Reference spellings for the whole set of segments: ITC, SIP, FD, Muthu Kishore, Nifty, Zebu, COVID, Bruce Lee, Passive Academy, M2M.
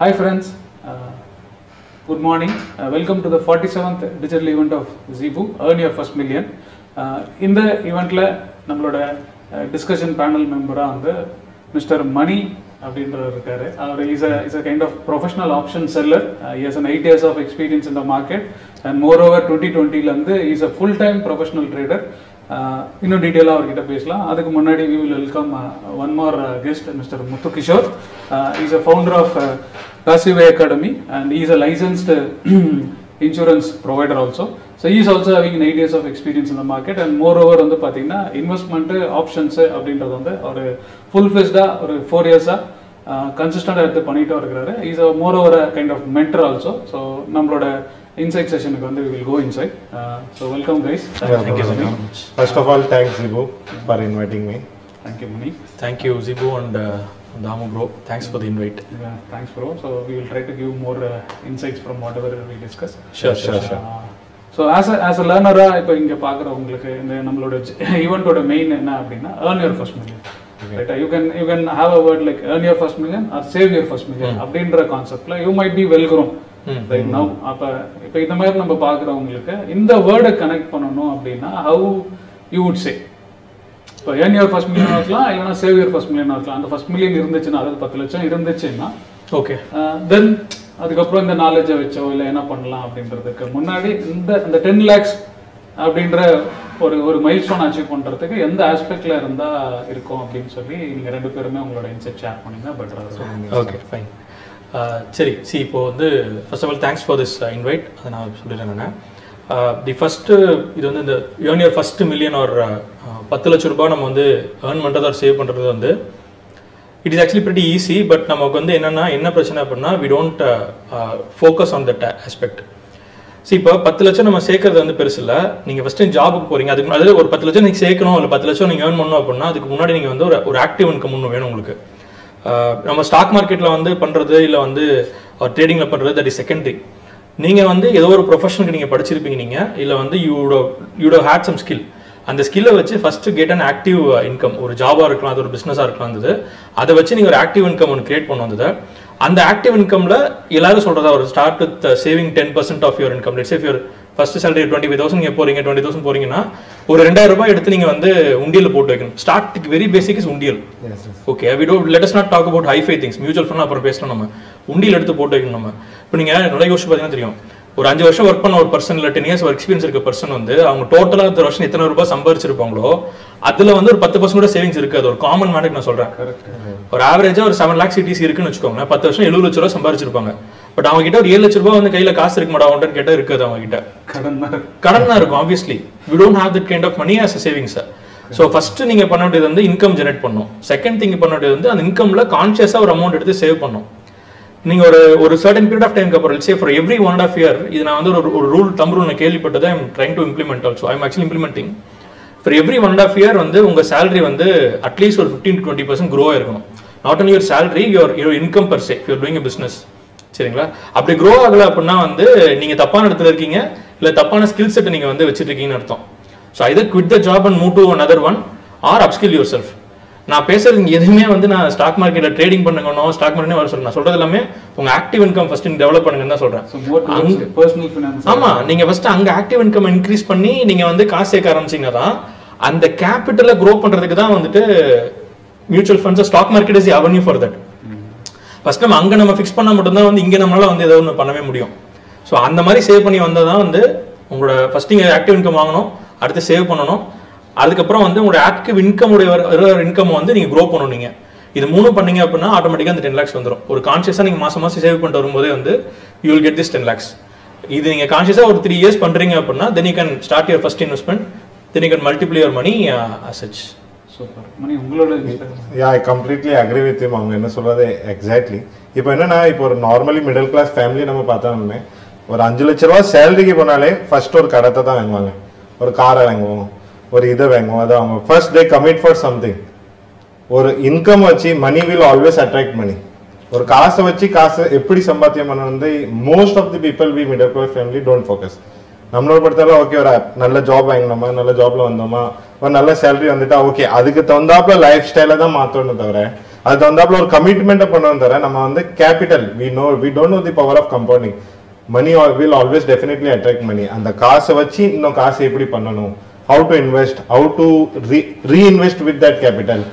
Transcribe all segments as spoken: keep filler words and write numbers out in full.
Hi friends, uh, good morning. Uh, welcome to the forty-seventh digital event of Zebu, Earn Your First Million. Uh, in the event, our discussion panel member Mister Mani uh, is a, is a kind of professional option seller. Uh, he has an eight years of experience in the market, and moreover twenty twenty he is a full-time professional trader. Uh, in detail, we will welcome uh, one more uh, guest, Mister Muthu Kishore. Uh, he is a founder of uh, Passive Academy, and he is a licensed uh, insurance provider also. So he is also having eight years of experience in the market, and moreover on the investment options or full-fledged or four years uh, consistent at the panita. He is a moreover a kind of mentor also. So namroda inside session, we will go inside. Uh, so welcome guys. Yeah, thank you so much. First of all, thanks Zebu for inviting me. Thank you Mani. Thank you Zebu and uh, Damu bro. Thanks for the invite. Yeah, thanks bro. So we will try to give more uh, insights from whatever we discuss. Sure, sure, sure. Uh, so as a, as a learner, if you want to main earn your first million. Okay. Right, uh, you can you can have a word like earn your first million or save your first million. Mm. Concept you might be well grown. Mm-hmm. Right now, if you look in the word connect, how you would say? So, earn your first million or save your first million. And the first million is ten lakh, okay. Uh, then, if you have the knowledge of it, the ten lakhs or milestone achieve, what aspect you have. Okay, fine. Uh, see, first of all, thanks for this uh, invite. Uh, the first, uh, the, you earn your first million or uh, earn or save, it is actually pretty easy, but we don't uh, uh, focus on that aspect. See, now, if we save ten lakh, first time job, you earn ten lakh, earn active income. Uh, in the stock market or trading, that is secondary. You have a profession, you would have had some skill. And the skill is first to get an active income, or a job or business. That is an active income. And the active income, you start with saving ten percent of your income. Let's say if your first salary is twenty-five thousand, you are pouring twenty thousand, you are pouring two thousand. Start very basic is undial. Yes, yes. Okay, we don't, let us not talk about high faith things. Mutual fund is based on undial. Now, if you work for a person, ten years of experience, a person, they have total ten percent savings. That's a common matter. Or average or seven lakhs C T C, ten years. But we don't have that kind of money as a savings. So first thing you have to do is income generate. Second thing you have to do is income conscious amount save. For a certain period of time, let's say for every one and a half year, this is a rule, thumb rule, I am trying to implement also. I am actually implementing. For every one and a half year, your salary at least fifteen to twenty percent grow. Not only your salary, your, your income per se, if you are doing a business. If you grow, you have a skill set. So either quit the job and move to another one, or upskill yourself. I am talking about stock market, trading, stock market. I am talking about active income first in development. So, what is the personal finance? First, you increase active income, you can cost save. And the capital growth, mutual funds and stock market is the avenue for that. First, we can fix it, we can do it. So, if you save it, first thing is active income, you save it. That's why you active income or income you grow. If you do this, automatically ten lakhs. If you conscious you will get this ten lakhs. If you conscious or three years, then you can start your first investment, then you can multiply your money as such. Super. Yeah, I completely agree with you. Exactly. Now, normally middle class family, salary first or karata or car. Or either first they commit for something. Or income money will always attract money. Or caste most of the people we middle class family don't focus. Namlo padthala okay or job vaangnama, nalla job la vandama, or nalla salary vandita okay. Adukku thondapla lifestyle da maathonu thavara. adondabla commitment upon capital. We know we don't know the power of compounding. Money will always definitely attract money. And the cost of how to invest, how to re reinvest with that capital.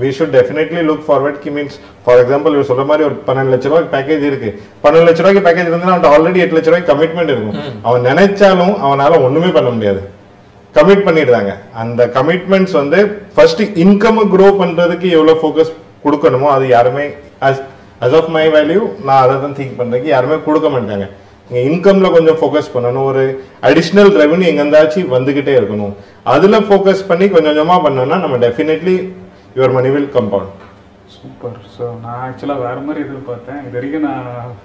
We should definitely look forward. Means, for example, you sold Mario Panel package. Panel package already eight lecture commitment. Our Nanachalo, our Nala Unumi Panamia. Commit Panidanga. And the commitments on the first income growth under the key Yola focus Kudukanamo, the Arme as as of my value, na other than think Pandaki Arme Kudukamantanga. Income la focus panano additional revenue engandachi vandukite irukonu adula focus panni konjam jama pannona nama definitely your money will compound. Super. So na actually vera mari idhu paathen idhariga na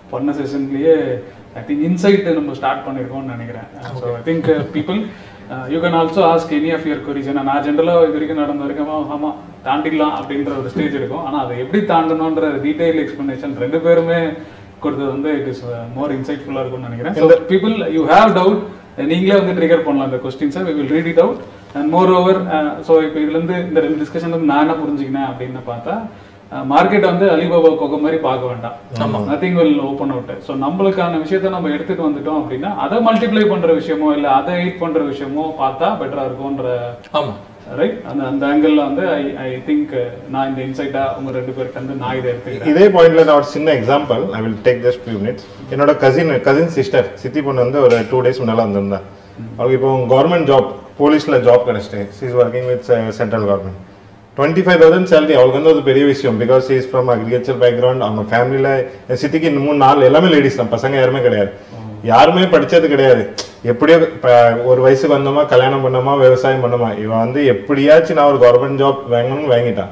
panna session liye I think insight we start pannirkom nenikiren. So I think uh, people uh, you can also ask any of your queries na general ah idhariga nadandarukama ama taandidalam abindra or stage irukum ana adu eppadi taandanondra detailed explanation rendu perume it is uh, more insightful. So the people, you have doubt, and you can trigger the questions, we will read it out. And moreover, uh, so if you look at the discussion, you can see market on the Alibaba, nothing will open out. So, we can see the number of things, that multiply the things, that eat the things, that better. Right? And, and the angle on the, I, I think uh, na in the insight da umar rendu per kandu na idhe irukku idhe point la or sinna example I will take just few minutes enoda cousin cousin sister Sithi ponnu vandu or two days munala vandrunda avu ipo government job police la job kadichite she is working with uh, central government twenty-five thousand salary avalukku andu oru periya vishayam because she is from agriculture background our family la Sithi ki three four ellame ladies la pasanga yarume kediyad yarume padichadhu kediyad. எப்படியே ஒரு வயசுக்கு வந்தமா கல்யாணம் பண்ணமா வியாபாரம் பண்ணமா இவ வந்து எப்படியாச்சு நான் ஒரு கவர்மெண்ட் ஜாப் வாங்கணும் வாங்கிட்டான்.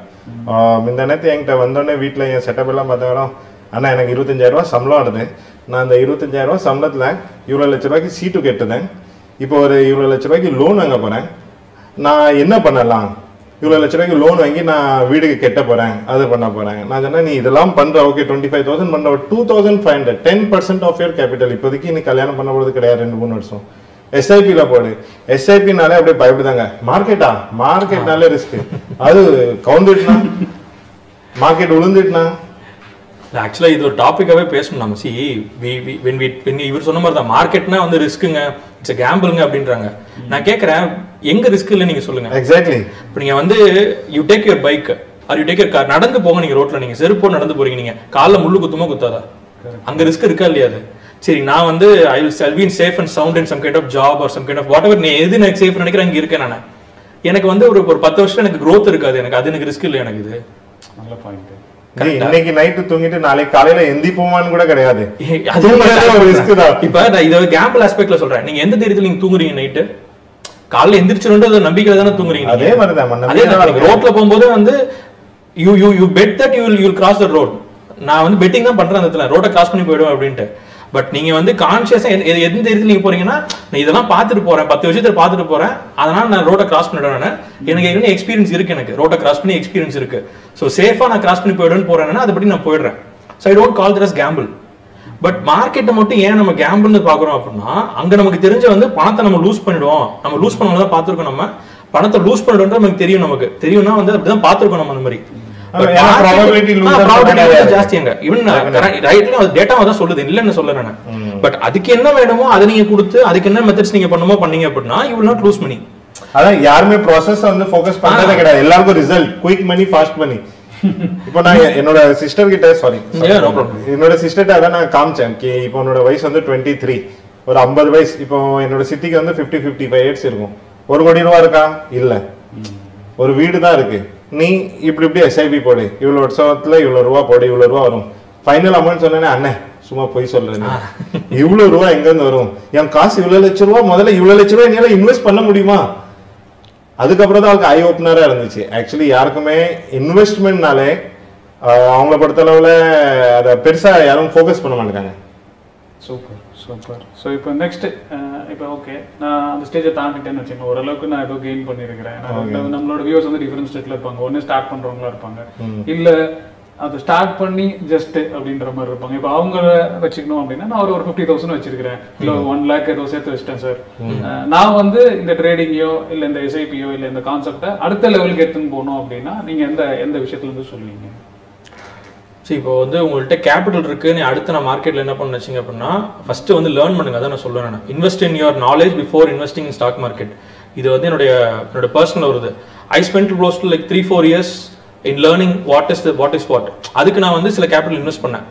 மிந்தனேத்து என்கிட்ட வந்தோனே வீட்ல இந்த செட்டப் எல்லாம் பார்த்தா அண்ணா எனக்கு இருபத்தஞ்சாயிரம் ரூபாய் சம்பளம் வருது. நான் அந்த இருபத்தஞ்சாயிரம் ரூபாய் சம்பளத்துல இவ்வளவு லட்சம் ரூபாய்க்கு சீட்டு கேட்டேன். இப்போ ஒரு இவ்வளவு லட்சம் ரூபாய்க்கு லோன் வாங்க போறேன். நான் என்ன பண்ணலாம்? இவ்வளவு லட்சம் ரூபாய்க்கு லோன் வாங்கி நான் வீடுக்கு கட்ட போறேன். அது பண்ண போறேன். நான் சொன்னா நீ இதெல்லாம் பண்ற ஓகே இருபத்தி ஐந்தாயிரம் பண்ற இருபத்தி ஐந்து நூறு ten percent off your capital இப்போதைக்கு நீ கல்யாணம் பண்ண போறது கிடையாது ரெண்டு மூணு வருஷம். S I P ல போடு. S I P னாலே அப்படியே பயப்படுதாங்க. மார்க்கெட்டா? மார்க்கெட்னாலே ரிஸ்க். அது கவுண்டட்னா மார்க்கெட் உளுந்துட்டனா actually இது ஒரு டாபிக்காவே பேசணும் நாம. see we when we when இவர் சொன்ன மாதிரி தான் மார்க்கெட்னா வந்து ரிஸ்க்ங்க இட்ஸ் a gambleங்க அப்படின்றாங்க. நான் கேக்குறேன் எங்க ரிஸ்க் இல்ல நீங்க சொல்லுங்க. எக்ஸாக்ட்லி. இப்போ நீங்க வந்து you take your bike or you take your car நடந்து போங்க நீங்க ரோட்ல நீங்க செருப்போ நடந்து போறீங்க நீங்க கால்ல முள்ளு குத்துமா குத்தாதா? அங்க ரிஸ்க் இருக்கா இல்லையா அது? சரி நான் வந்து I will be in safe and sound in some kind of job or some kind of whatever நீ எது நான் சேஃப் நினைக்கிறேன் அங்க இருக்கேன் நான். எனக்கு வந்து ஒரு ஒரு பத்து வருஷம் எனக்கு growth இருக்காது எனக்கு அது எனக்கு ரிஸ்க் இல்ல எனக்கு இது. நல்ல பாயிண்ட். இன்னைக்கு நைட் தூங்கிட்டு நாளைக்கு காலையில எந்தி போவான்னு கூட கிடையாது. அது ஒரு ரிஸ்க் தான். இப்போ நான் இத கேம்பிள் அஸ்பெக்ட்ல சொல்றேன். நீங்க எந்த தேதியில நீங்க தூங்குறீங்க நைட்? காலையில எந்திரச்சறன்றத நம்பிக்கையில தான தூங்குறீங்க. அதே மாதிரி தான். நம்ம ரோட்ல போயும்போது வந்து you you you bet that you will you will cross the road. நான் வந்து பெட்டிங் தான் பண்றேன் அந்த இடத்துல. ரோட கிராஸ் பண்ணி போய்டுவேன் அப்படினு. பட் நீங்க வந்து கான்ஷியஸா எந்த தேதியில நீங்க போறீங்கன்னா நான் இதெல்லாம் பார்த்துட்டு போறேன் பத்து வருஷத்துல பார்த்துட்டு போறேன் அதனால நான் ரோட கிராஸ் பண்ணிடுவேன் எனக்கு ஏற்கனவே எக்ஸ்பீரியன்ஸ் இருக்கு எனக்கு ரோட கிராஸ் பண்ணி எக்ஸ்பீரியன்ஸ் இருக்கு சோ சேஃபா நான் கிராஸ் பண்ணி போய்டுவேன்னு போறேன்னா அதுபடி நான் போயிடுறேன். So I don't call this gamble. But மார்க்கெட்டை மட்டும் ஏன் நம்ம கேம்பிள்னு பாக்குறோம் அப்படின்னா அங்க நமக்கு தெரிஞ்ச வந்து பணத்தை நம்ம லூஸ் பண்ணிடுவோம் நம்ம லூஸ் பண்ணதான் பார்த்துருக்கோம் நம்ம பணத்தை லூஸ் பண்ணிடுவோம்ன்ற நமக்கு தெரியும் நமக்கு தெரியும்னா வந்து அப்படிதான் பார்த்துருக்கோம் நம்ம அந்த மாதிரி என்னோட சிஸ்டர் கிட்ட சாரி என்னோட சிஸ்டர் நான் காமிச்சேன் இப்போ என்னோட வயசு வந்து இருபத்தி மூன்று ஒரு ஐம்பது வயசு இப்போ என்னோட சிட்டிக்கு வந்து ஐம்பது ஐம்பத்தி ஐந்து ஏட்ஸ் இருக்கும் ஒரு கோடி ரூபா இருக்கா இல்ல ஒரு வீடு தான் இருக்கு நீ இப்படி இப்படி S I P போடு இவ்வளோ வருஷத்துல இவ்வளோ ரூபா போடு இவ்வளோ ரூபா வரும் ஃபைனல் அமௌண்ட் சொன்னேன்னா அண்ணன் சும்மா போய் சொல்றேன் இவ்வளோ ரூபா எங்கேருந்து வரும் என் காசு இவ்வளோ லட்சம் ரூபா முதல்ல இவ்வளோ லட்ச ரூபா என்னால் இன்வெஸ்ட் பண்ண முடியுமா அதுக்கப்புறம் தான் அவளுக்கு ஐ ஓப்பனராக இருந்துச்சு. ஆக்சுவலி யாருக்குமே இன்வெஸ்ட்மெண்ட்னாலே அவங்கள பொறுத்தளவில் அதை பெருசாக யாரும் ஃபோக்கஸ் பண்ண மாட்டாங்க. Super super. ஸோ இப்போ நெக்ஸ்ட் இப்போ ஓகே நான் அந்த ஸ்டேஜை தாண்டிட்டேன்னு வச்சுக்கோங்க ஓரளவுக்கு நான் இப்போ கெயின் பண்ணியிருக்கிறேன். நம்மளோட வியூவர்ஸ் வந்து டிஃபரெண்ட் ஸ்டேட்டில் இருப்பாங்க ஒன்று ஸ்டார்ட் பண்ணுறவங்களா இருப்பாங்க இல்லை If start panni just abindra mar irupanga ipo avangala vechikanum abindna na oru fifty thousand vechirukken illa one lakh edho sethu vechiten sir na vandu inda trading yo illa inda S I P yo illa inda concept adutha level ku eduthu ponum abindna neenga endha endha vishayathula irundhu solveenga see ipo vandu ungalta capital irukku nee adutha market la enna panna vechinga appadina first vandu learn பண்ணுங்க அத நான் சொல்றேன் நான் invest in your knowledge before investing in stock market இது வந்து என்னோட என்னோட personal வருது I spent close to like three four years in learning what is the what is what அதுக்கு நான் வந்து சில capital invest பண்ணேன்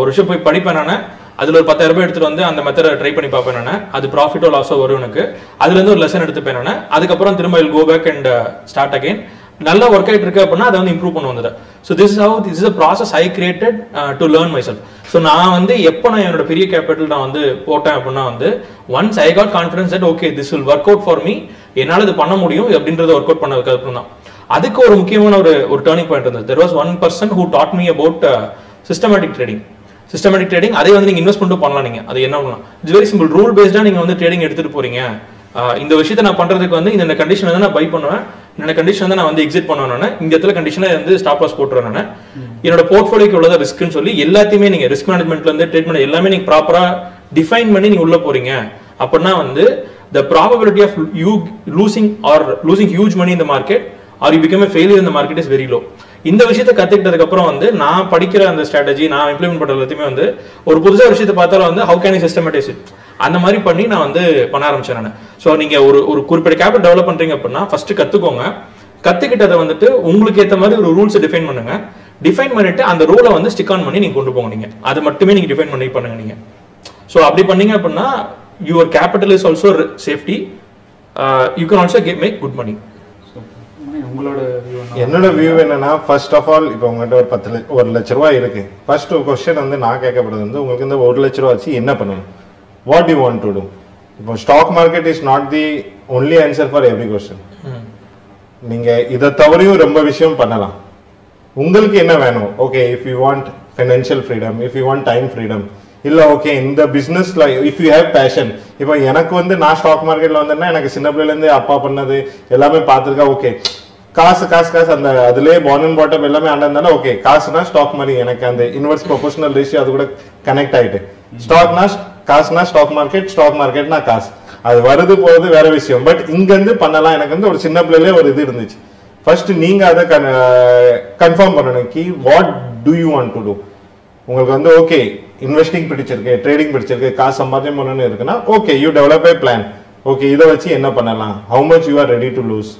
ஒரு விஷயம் போய் படிப்பேன் நானே அதுல ஒரு ten thousand ரூபாய் எடுத்துட்டு வந்து அந்த மெத்தட ட்ரை பண்ணி பாப்பேன் நானே அது profit or loss வரும் எனக்கு அதுல இருந்து ஒரு lesson எடுத்துப்பேன் நானே அதுக்கு அப்புறம் திரும்ப I'll go back and uh, start again நல்ல work ஆயிட்டு இருக்கு அப்படினா அத வந்து improve பண்ண வந்தது so this is how this is a process I created uh, to learn myself so நான் வந்து எப்ப நான் என்னோட பெரிய capital நான் வந்து போட்டேன் அப்படினா வந்து once I got confidence that okay this will work out for me என்னால இது பண்ண முடியும் அப்படின்றத work out பண்ணதுக்கு அப்புறம் தான் There was one person who taught me about uh, systematic trading. Systematic trading, that's why you invest in it. It's very simple. Rule based on you trading. If you do this condition, I buy this condition, I exit in this condition, I stop loss. In your portfolio, there is risk. Risk management, treatment, proper define money. The probability of you losing or losing huge money in the market or you become a failure in the market is very low. இந்த விஷயத்தை கத்துக்கிட்டதுக்கு அப்புறம் வந்து நான் படிக்கிற அந்த strategy நான் implement பண்ற எல்லாத்தையுமே வந்து ஒரு புதுசா விஷயத்தை பார்த்தால வந்து how can I systematize it அந்த மாதிரி பண்ணி நான் வந்து பண்ண ஆரம்பிச்சேன் நான் சோ நீங்க ஒரு ஒரு குறிப்பிட்ட கேபிட்டல் டெவலப் பண்றீங்க அப்படினா ஃபர்ஸ்ட் கத்துக்கோங்க கத்துக்கிட்டத வந்துட்டு உங்களுக்கு ஏத்த மாதிரி ஒரு ரூல்ஸ் டிஃபைன் பண்ணுங்க டிஃபைன் பண்ணிட்டு அந்த ரூல வந்து ஸ்டிக் ஆன் பண்ணி நீங்க கொண்டு போங்க நீங்க அது மட்டுமே நீங்க டிஃபைன் பண்ணி பண்ணுங்க நீங்க சோ அப்படி பண்ணீங்க அப்படினா your capital is also safety uh, you can also get, make good money Your view is first of all, if you have ten thousand rupees, first question is what do you want to do? What do you want to do? The stock market is not the only answer for every question. You can do this. What do you want? Okay, if you want financial freedom, if you want time freedom, okay, in the business, if you have passion, if I am in the stock market, I can see okay. Cash, cash, cash, and the bond and bottom, okay, cash na stock money, and the inverse proportional ratio connect. Stock na cash na stock market, stock market na cash. That's why I but ingand first, you confirm what do you want to do. Okay, investing pidichirke, trading pidichirke, cash sambatham ponanu irukna, okay, you develop a plan. Okay, idha vechi enna pannalam, how much you are ready to lose.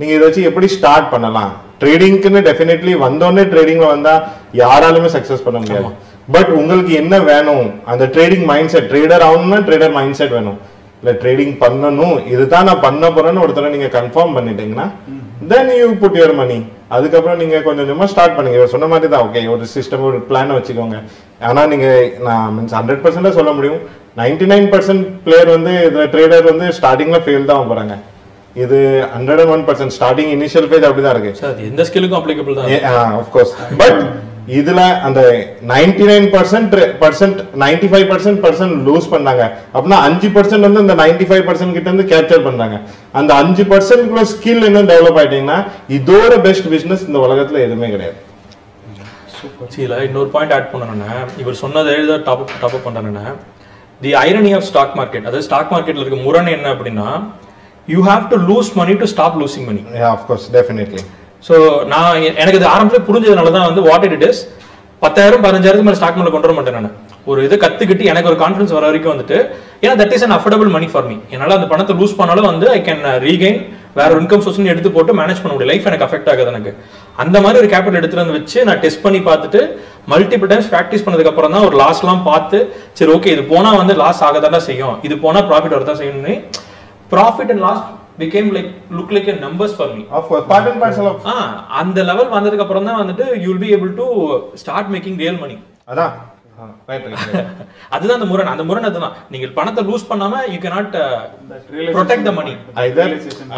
நீங்க இத வச்சு எப்படி start பண்ணலாம் ட்ரேடிங்க்கு definitely வந்தோனே ட்ரேடிங்ல வந்தா யாராலுமே success பண்ண முடியாது பட் உங்களுக்கு என்ன வேணும் அந்த ட்ரேடிங் மைண்ட் செட் ட்ரேடர் ஆவணும்னா ட்ரேடர் மைண்ட் செட் வேணும் இல்ல ட்ரேடிங் பண்ணணும் இதுதான் நான் பண்ண போறேன்னு ஒரு தடவை நீங்க கன்ஃபார்ம் பண்ணிட்டீங்கன்னா then you put your money அதுக்கு அப்புறம் நீங்க கொஞ்சம் கொஞ்சமா ஸ்டார்ட் பண்ணுங்க இவர் சொன்ன மாதிரி தான் ஓகே ஒரு சிஸ்டம் ஒரு பிளான் வச்சுக்கோங்க ஆனா நீங்க நான் மீன்ஸ் one hundred percent சொல்ல முடியும் ninety-nine percent பிளேயர் வந்து ட்ரேடர் வந்து ஸ்டார்டிங்ல ஃபெயில் தான் போறாங்க This is one hundred one percent starting initial phase. Sir, this skill is applicable. Yeah, of course. But this ninety-nine percent, ninety-five percent lose. Then five percent capture. And the five percent skill develop. This is the best business in the world. See, another point add. If you said that, top up. The irony of stock market. That is, stock market is more You have to lose money to stop losing money. Yeah, of course, definitely. So, now, I have to what it is. ten thousand, fifteen thousand stock that is an affordable money for me. I lose money, I can regain where income source and manage life and affect it. And the money capital which I test multiple times practice or loss path, okay, this loss profit Profit and loss became like look like a numbers for me. Of course, part and parcel of. Ah, and the level vandadukku appuram dhaan vandittu you will be able to start making real money. Adha. Right, right. Adha dhaan the muran, andha muran adha dhaan. Neengal panatha lose pannama you cannot uh, protect the money. Either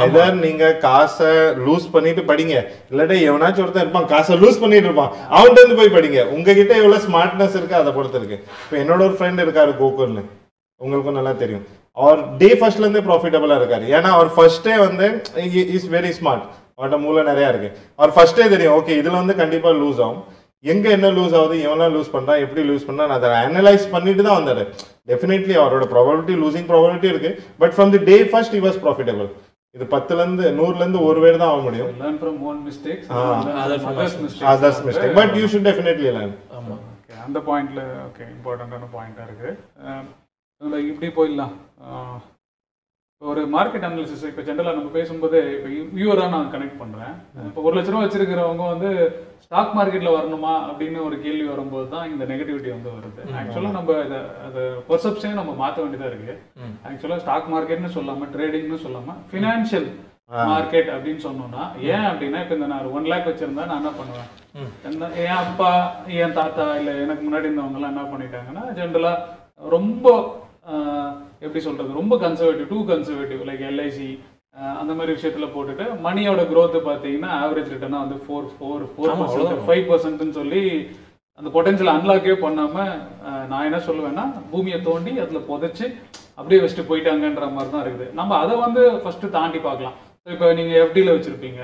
either neenga kaasa lose pannittu padinga illada evanachu ortha irpan kaasa lose pannittu irpan avanta irundhu poi padinga unga kitta evlo smartness irukku adha poruthu irukku. Ipo ennoda or friend irukaru Gokul nu ungalku nalla theriyum. Or day first lende profitable are kari. Yana or first day vande is very smart. Or the moola nare are kari. Or first day theri okay. Idhal vande kandi pa lose aum. எங்க என்ன loose ஆகுது, எவனா loose பண்றா, எப்படி loose பண்ணா நான் அதை analyse பண்ணிட்டு தான் வந்தாரு. டெஃபினெட்லி அவரோட ப்ராபபிலிட்டி லூசிங் ப்ராபபிலிட்டி இருக்கு. But from the day first he was profitable. இது பத்துல இருந்து நூறுல இருந்து ஒரு வேர் தான் ஆக முடியும். Learn from own mistakes, others mistakes, others mistakes. But you should definitely learn. ஆமா. ஓகே, அந்த பாயிண்ட்ல ஓகே இம்பார்ட்டன்ட்டான பாயிண்டா இருக்கு. நம்ம இப்படி போயிடலாம். ஒரு மார்க்கெட் அனாலிசிஸ் இப்போ ஜென்ரலாக நம்ம பேசும்போது இப்போ வியூவராக நான் கனெக்ட் பண்ணுறேன். இப்போ ஒரு லட்ச ரூபா வச்சிருக்கிறவங்க வந்து ஸ்டாக் மார்க்கெட்டில் வரணுமா அப்படின்னு ஒரு கேள்வி வரும்போது தான் இந்த நெகட்டிவிட்டி வந்து வருது. ஆக்சுவலாக நம்ம இதை அதை பெர்செப்ஷனே நம்ம மாற்ற வேண்டியதாக இருக்குது. ஆக்சுவலாக ஸ்டாக் மார்க்கெட்னு சொல்லாமல், ட்ரேடிங்னு சொல்லாமல் ஃபினான்ஷியல் மார்க்கெட் அப்படின்னு சொன்னோம்னா, ஏன் அப்படின்னா இப்போ இந்த நான் ஒன் லேக் வச்சுருந்தா நான் என்ன பண்ணுவேன், என் அப்பா என் தாத்தா இல்லை எனக்கு முன்னாடி இருந்தவங்கலாம் என்ன பண்ணிட்டாங்கன்னா, ஜென்ரலாக ரொம்ப எப்படி சொல்றது, ரொம்ப conservative, too conservative, like LIC அந்த மாதிரி விஷயத்துல போட்டுட்டு மணியோட growth பாத்தீங்கன்னா ஆவரேஜ் ரிட்டர்னா வந்து four four four percent five பர்சன்ட்னு சொல்லி அந்த பொட்டன்ஷியல் அன்லாக்கே பண்ணாம, நான் என்ன சொல்லுவேன்னா பூமியை தோண்டி அதுல புதைச்சு அப்படியே வச்சுட்டு போயிட்டாங்கன்ற மாதிரி தான் இருக்குது. நம்ம அதை வந்து ஃபர்ஸ்ட் தாண்டி பார்க்கலாம். இப்போ நீங்க எஃப்டில வச்சிருப்பீங்க,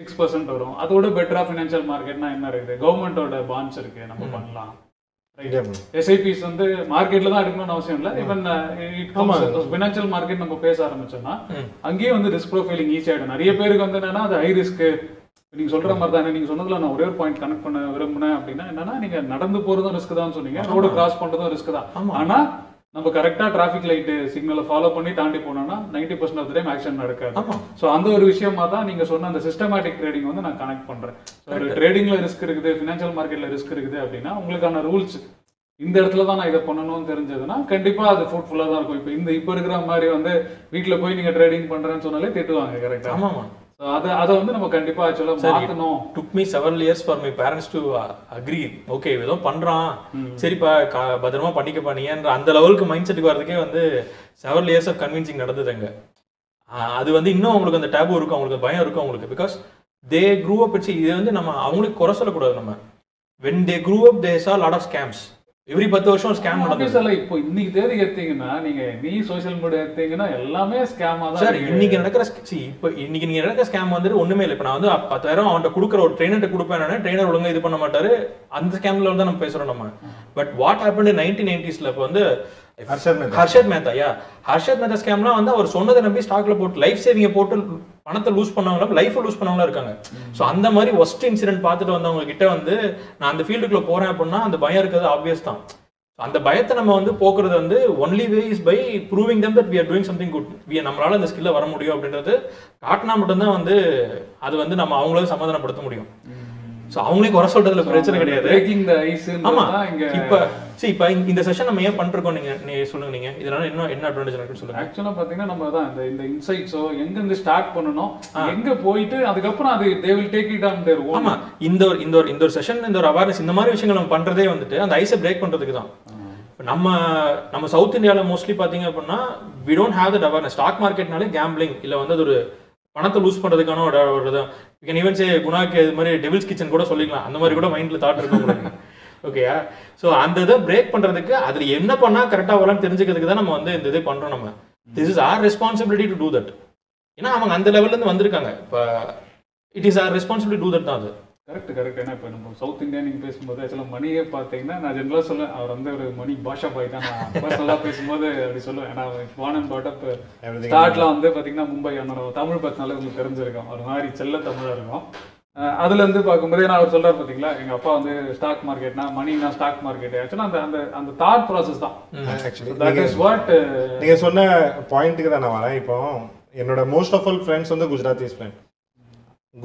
சிக்ஸ் பர்சன்ட் வரும். அதோட பெட்டரா ஃபினான்சியல் மார்க்கெட்னா என்ன இருக்குது, கவர்மெண்டோட பாண்ட்ஸ் இருக்கு, நம்ம பண்ணலாம். எஸ்ஐபிஸ் வந்து மார்க்கெட்ல தான் எடுக்கணும்னு அவசியம் இல்லை. ஈவன் ஃபினான்சியல் மார்க்கெட் நம்ம பேச ஆரம்பிச்சோம்னா அங்கேயே வந்து ரிஸ்க் ப்ரோஃபைலிங் ஈஸி ஆகிடும். நிறைய பேருக்கு வந்து என்னன்னா அது ஹை ரிஸ்க். நீங்க சொல்ற மாதிரி தானே, நீங்க சொன்னதுல நான் ஒரே ஒரு பாயிண்ட் கனெக்ட் பண்ண விரும்புனேன் அப்படின்னா என்னன்னா, நீங்க நடந்து போறதும் ரிஸ்க் தான் சொன்னீங்க, ரோடு கிராஸ் பண்றதும் ரிஸ்க் தான். ஆனா நம்ம கரெக்டா டிராபிக் லைட் சிக்னலை ஃபாலோ பண்ணி தாண்டி போனோம்னா ninety percent of the time action நடக்காது. ஸோ அந்த ஒரு விஷயமா தான் நீங்க சொன்ன அந்த சிஸ்டமேட்டிக் ட்ரேடிங் வந்து நான் கனெக்ட் பண்றேன். ஒரு ட்ரேடிங்ல ரிஸ்க் இருக்குது, ஃபினான்ஷியல் மார்க்கெட்ல ரிஸ்க் இருக்குது அப்படின்னா உங்களுக்கான ரூல்ஸ் இந்த இடத்துல தான் நான் இதை பண்ணணும்னு தெரிஞ்சதுன்னா கண்டிப்பா அது ஃப்ரூட்ஃபுல்லா தான் இருக்கும். இப்போ இந்த இப்போ இருக்கிற மாதிரி வந்து வீட்டுல போய் நீங்க ட்ரேடிங் பண்றேன்னு சொன்னாலே திட்டுவாங்க. கரெக்டா? ஆமாமா. ஸோ அதை அதை வந்து நம்ம கண்டிப்பா ஆக்சுவலா மாற்றணும். Took me several years for my parents to agree, okay ஏதோ பண்றான், சரிப்பா பத்திரமா பண்ணிக்க பண்ணீங்கன்ற அந்த லெவலுக்கு மைண்ட் செட்டுக்கு வரதுக்கே வந்து செவரல் இயர்ஸ் ஆஃப் கன்வின்சிங் நடந்ததுங்க. அது வந்து இன்னும் அவங்களுக்கு அந்த டேபு இருக்கும், அவங்களுக்கு பயம் இருக்கும் அவங்களுக்கு. Because they grew up. It's இது வந்து நம்ம அவங்களுக்கு குறை சொல்லக்கூடாது. நம்ம வென் தே க்ரூ அப் தே சா லாட் ஆஃப் ஸ்கேம்ஸ். எவ்ரி பத்து வருஷம் ஸ்கேம் நடக்குது. இப்போ இன்னைக்கு தேதி எடுத்தீங்கன்னா, நீங்க நீ சோசியல் மீடியா எடுத்தீங்கன்னா எல்லாமே ஸ்கேமா தான். சார் இன்னைக்கு நடக்கிற இப்போ இன்னைக்கு நீங்க நடக்கிற ஸ்கேம் வந்துட்டு ஒண்ணுமே இல்லை. இப்போ நான் வந்து பத்தாயிரம் அவன்கிட்ட கொடுக்குற ஒரு ட்ரெயினர்கிட்ட கொடுப்பேன், ட்ரெயினர் ஒழுங்கு இது பண்ண மாட்டாரு. அந்த ஸ்கேம்ல தான் நம்ம பேசுறோம் நம்ம. பட் வாட் ஹேப்பன் நைன்டீன் நைன்டிஸ்ல இப்போ வந்து ஹர்ஷத் மேத்தா யா ஹர்ஷத் மேத்தா ஸ்கேம்லாம் வந்து அவர் சொன்னதை நம்பி ஸ்டாக்ல போட்டு லைஃப் சேவிங்கை போட்டு பணத்தை லூஸ் பண்ணவங்களா, லைஃபை லூஸ் பண்ணவங்களா இருக்காங்க. ஸோ அந்த மாதிரி ஒஸ்ட் இன்சிடென்ட் பார்த்துட்டு வந்தவங்க கிட்ட வந்து நான் அந்த ஃபீல்டுக்குள்ள போறேன் அப்படின்னா அந்த பயம் இருக்கிறது ஆப்வியஸ் தான். அந்த பயத்தை நம்ம வந்து போக்குறது வந்து only way is by proving them that we are doing something good, we நம்மளால அந்த ஸ்கில்ல வர முடியும் அப்படின்றது காட்டினா மட்டும்தான் வந்து அது வந்து நம்ம அவங்களால சமாதானப்படுத்த முடியும். ஸோ அவங்களுக்கு வர சொல்றதுல பிரச்சனை கிடையாது. ஆமா, இப்போ சரி இப்போ இந்த செஷன் நம்ம ஏன் பண்ணிருக்கோம் நீங்க நீங்க சொல்லுங்க. நீங்க இதனால என்ன என்ன அட்வான்டேஜ் இருக்குன்னு சொல்லுங்க. ஆக்சுவலாக பார்த்தீங்கன்னா நம்ம தான் இந்த இந்த இன்சைட்ஸோ எங்கேருந்து ஸ்டார்ட் பண்ணணும், எங்கே போயிட்டு அதுக்கப்புறம் அது they will take it on their own. ஆமாம், இந்த ஒரு இந்த ஒரு இந்த ஒரு செஷன், இந்த ஒரு அவேர்னஸ், இந்த மாதிரி விஷயங்கள் நம்ம பண்ணுறதே வந்துட்டு அந்த ஐஸை பிரேக் பண்ணுறதுக்கு தான். இப்போ நம்ம நம்ம சவுத் இந்தியாவில் மோஸ்ட்லி பார்த்தீங்க அப்படின்னா we don't have that awareness. Stock மார்க்கெட்னாலே கேம்பிளிங் இல்லை வந்து அது ஒரு பணத்தை லூஸ் பண்ணுறதுக்கான ஒரு ஒரு இதான். யூ கேன் ஈவன் சே குணாக்கு இது மாதிரி டெவில்ஸ் கிச்சன் கூட சொல்லிக்கலாம். அந்த மாதிரி கூட மைண்டில் தாட் இருக்கும் உங்களுக்கு. ஓகேயா? ஸோ அந்த இதை பிரேக் பண்ணுறதுக்கு அதில் என்ன பண்ணால் கரெக்டாக வரலான்னு தெரிஞ்சுக்கிறதுக்கு தான் நம்ம வந்து இந்த இது பண்ணுறோம். நம்ம this is our responsibility to do that. ஏன்னா அவங்க அந்த லெவல்லேருந்து வந்திருக்காங்க. இப்போ it is our responsibility to that தான் அது. Correct correct. ஏன்னா இப்போ நம்ம சவுத் இந்தியா நீங்கள் பேசும்போது ஆக்சுவலாக மணியை பார்த்தீங்கன்னா நான் ஜென்ரலாக சொல்லுவேன், அவர் வந்து ஒரு மணி பாஷா பாய் தான். நான் பர்சனலாக பேசும்போது அப்படி சொல்லுவேன். ஏன்னா பான் அண்ட் பாட் அப் ஸ்டார்ட்லாம் வந்து பார்த்தீங்கன்னா மும்பை அண்ணன் தமிழ் பத்தினால உங்களுக்கு தெரிஞ்சிருக்கோம், ஒரு மாதிரி செல்ல தமிழாக இருக்கும். அதுலேருந்து பார்க்கும்போது ஏன்னா அவர் சொல்கிறார் பார்த்தீங்களா, எங்கள் அப்பா வந்து ஸ்டாக் மார்க்கெட்னா மணினா ஸ்டாக் மார்க்கெட். ஆக்சுவலாக அந்த அந்த அந்த தாட் ப்ராசஸ் தான். ஆக்சுவலி தட் இஸ் வாட் நீங்கள் சொன்ன பாயிண்ட்டுக்கு தான் நான் வரேன். இப்போ என்னோட மோஸ்ட் ஆஃப் ஆல் ஃப்ரெண்ட்ஸ் வந்து குஜராத்திஸ் ஃப்ரெண்ட்.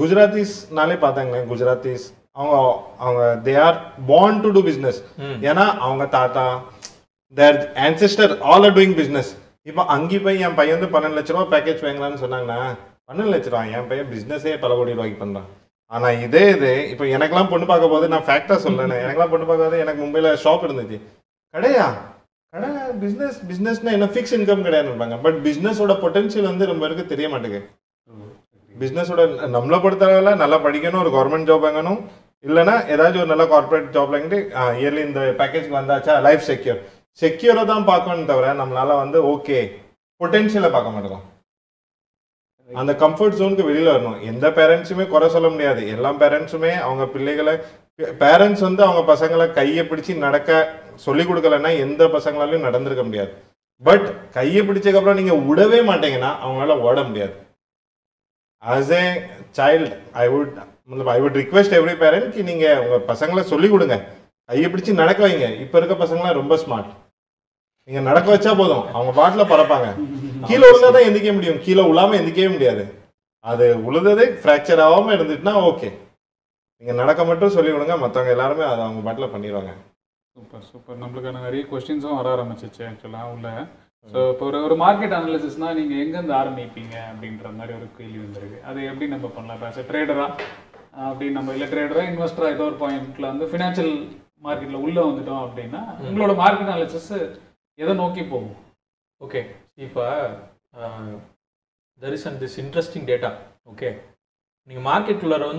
குஜராத்திஸ்னாலே பார்த்தாங்களேன், குஜராத்திஸ் அவங்க அவங்க they are born to do business. ஏன்னா அவங்க தாத்தா their ancestor all are doing business. இப்போ அங்கே போய் என் பையன் வந்து பன்னெண்டு லட்ச ரூபா பேக்கேஜ் வாங்கலான்னு சொன்னாங்கன்னா, பன்னெண்டு லட்ச ரூபா என் பையன் பிஸ்னஸே பல கோடி ரூபாய்க்கு பண்ணுறான். ஆனால் இதே இது இப்போ எனக்கெல்லாம் பொண்ணு பார்க்க போது, நான் ஃபேக்டாக சொல்கிறேன், எனக்கெல்லாம் பொண்ணு பார்க்க போது எனக்கு மும்பையில் ஷாப் இருந்துச்சு. கடையா கடை பிஸ்னஸ் பிஸ்னஸ்னா என்ன, ஃபிக்ஸ் இன்கம் கிடையாதுன்றாங்க. பட் பிஸ்னஸோட பொட்டன்ஷியல் வந்து ரொம்ப பேருக்கு தெரிய மாட்டேங்குது. பிஸ்னஸோட நம்மளை பொறுத்தளவில் நல்லா படிக்கணும், ஒரு கவர்மெண்ட் ஜாப் வாங்கணும், இல்லைனா ஏதாச்சும் ஒரு நல்ல கார்பரேட் ஜாப் வாங்கிட்டு இயர்லி இந்த பேக்கேஜ்க்கு வந்தாச்சா லைஃப் செக்யூர். செக்யூராக தான் பார்க்கணும், தவிர நம்மளால வந்து ஓகே பொட்டென்ஷியலை பார்க்க மாட்டோம். And the comfort zone is very low. In the parents, you may correspond to all parents, parents on the Pasangala Kaye Pritchi Nadaka, Solikukalana, in the Pasangala Nadandra Gambia. But Kaye Pritchaka running a wood away Matangana, Angala Wadam Bear. As a child, I would I would request every parent in a Pasangala Solikudanga. Kaye Pritchi Nadaka, Iperka Pasangala Rumba Smart. You can get a lot கீழ things. You can get a lot of things. You can get a lot of things. You can get a lot of things. You can get a lot of things. You can get a lot of things. You can get a lot of things. You can get a lot of things. Yada noki po. Okay, if uh, uh, there is an, this interesting data. Okay, you market you are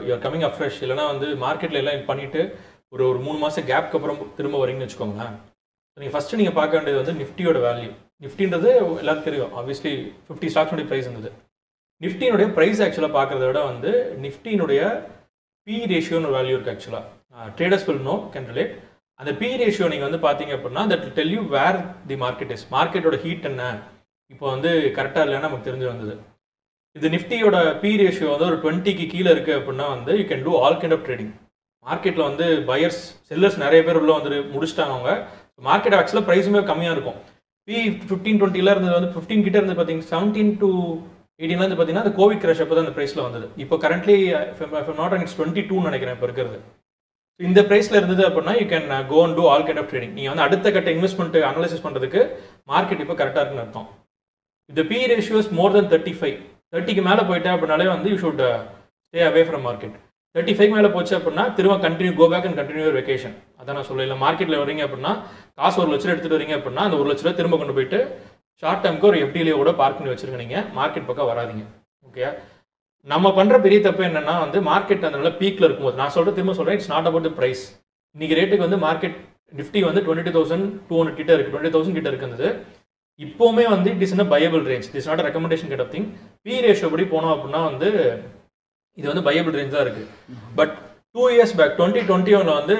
you are coming up fresh. You market le line panite or three gap kapram thiruma varinga you first you paakandadhu Nifty value. Nifty obviously fifty stocks price Nifty price actually paakradha Nifty P ratio value actually. Uh, traders will know can relate. And the P ratio that will tell you where the market is. Market or heat and now the correct. If the Nifty or P ratio is twenty you can do all kind of trading. Market is buyers, sellers, market actually price is coming. P fifteen twenty fifteen seventeen to eighteen the COVID crash the price. Now currently, if I'm not wrong, it's twenty-two. In the price you can go and do all kind of trading. You can investment analysis market correct. If the P ratio is more than thirty-five, thirty you should stay away from market. thirty-five continue go back and continue your vacation. That's why market you short term F D park market. Okay. நம்ம பண்ற பெரிய தப்பு என்னன்னா வந்து market அந்த பீக்ல இருக்கும்போது நான் சொல்றது திரும்ப சொல்றேன் it's not about the price. இன்னைக்கு ரேட்டுக்கு வந்து மார்க்கெட் Nifty வந்து twenty-two thousand two hundred கிட்ட இருக்கு twenty thousand கிட்ட இருக்குது. இப்போமே வந்து it is a buyable range. This is not a recommendation kind of thing. P ratio படி போனும் அப்படினா வந்து இது வந்து buyable range தான் இருக்கு. But two years back twenty twenty-one வந்து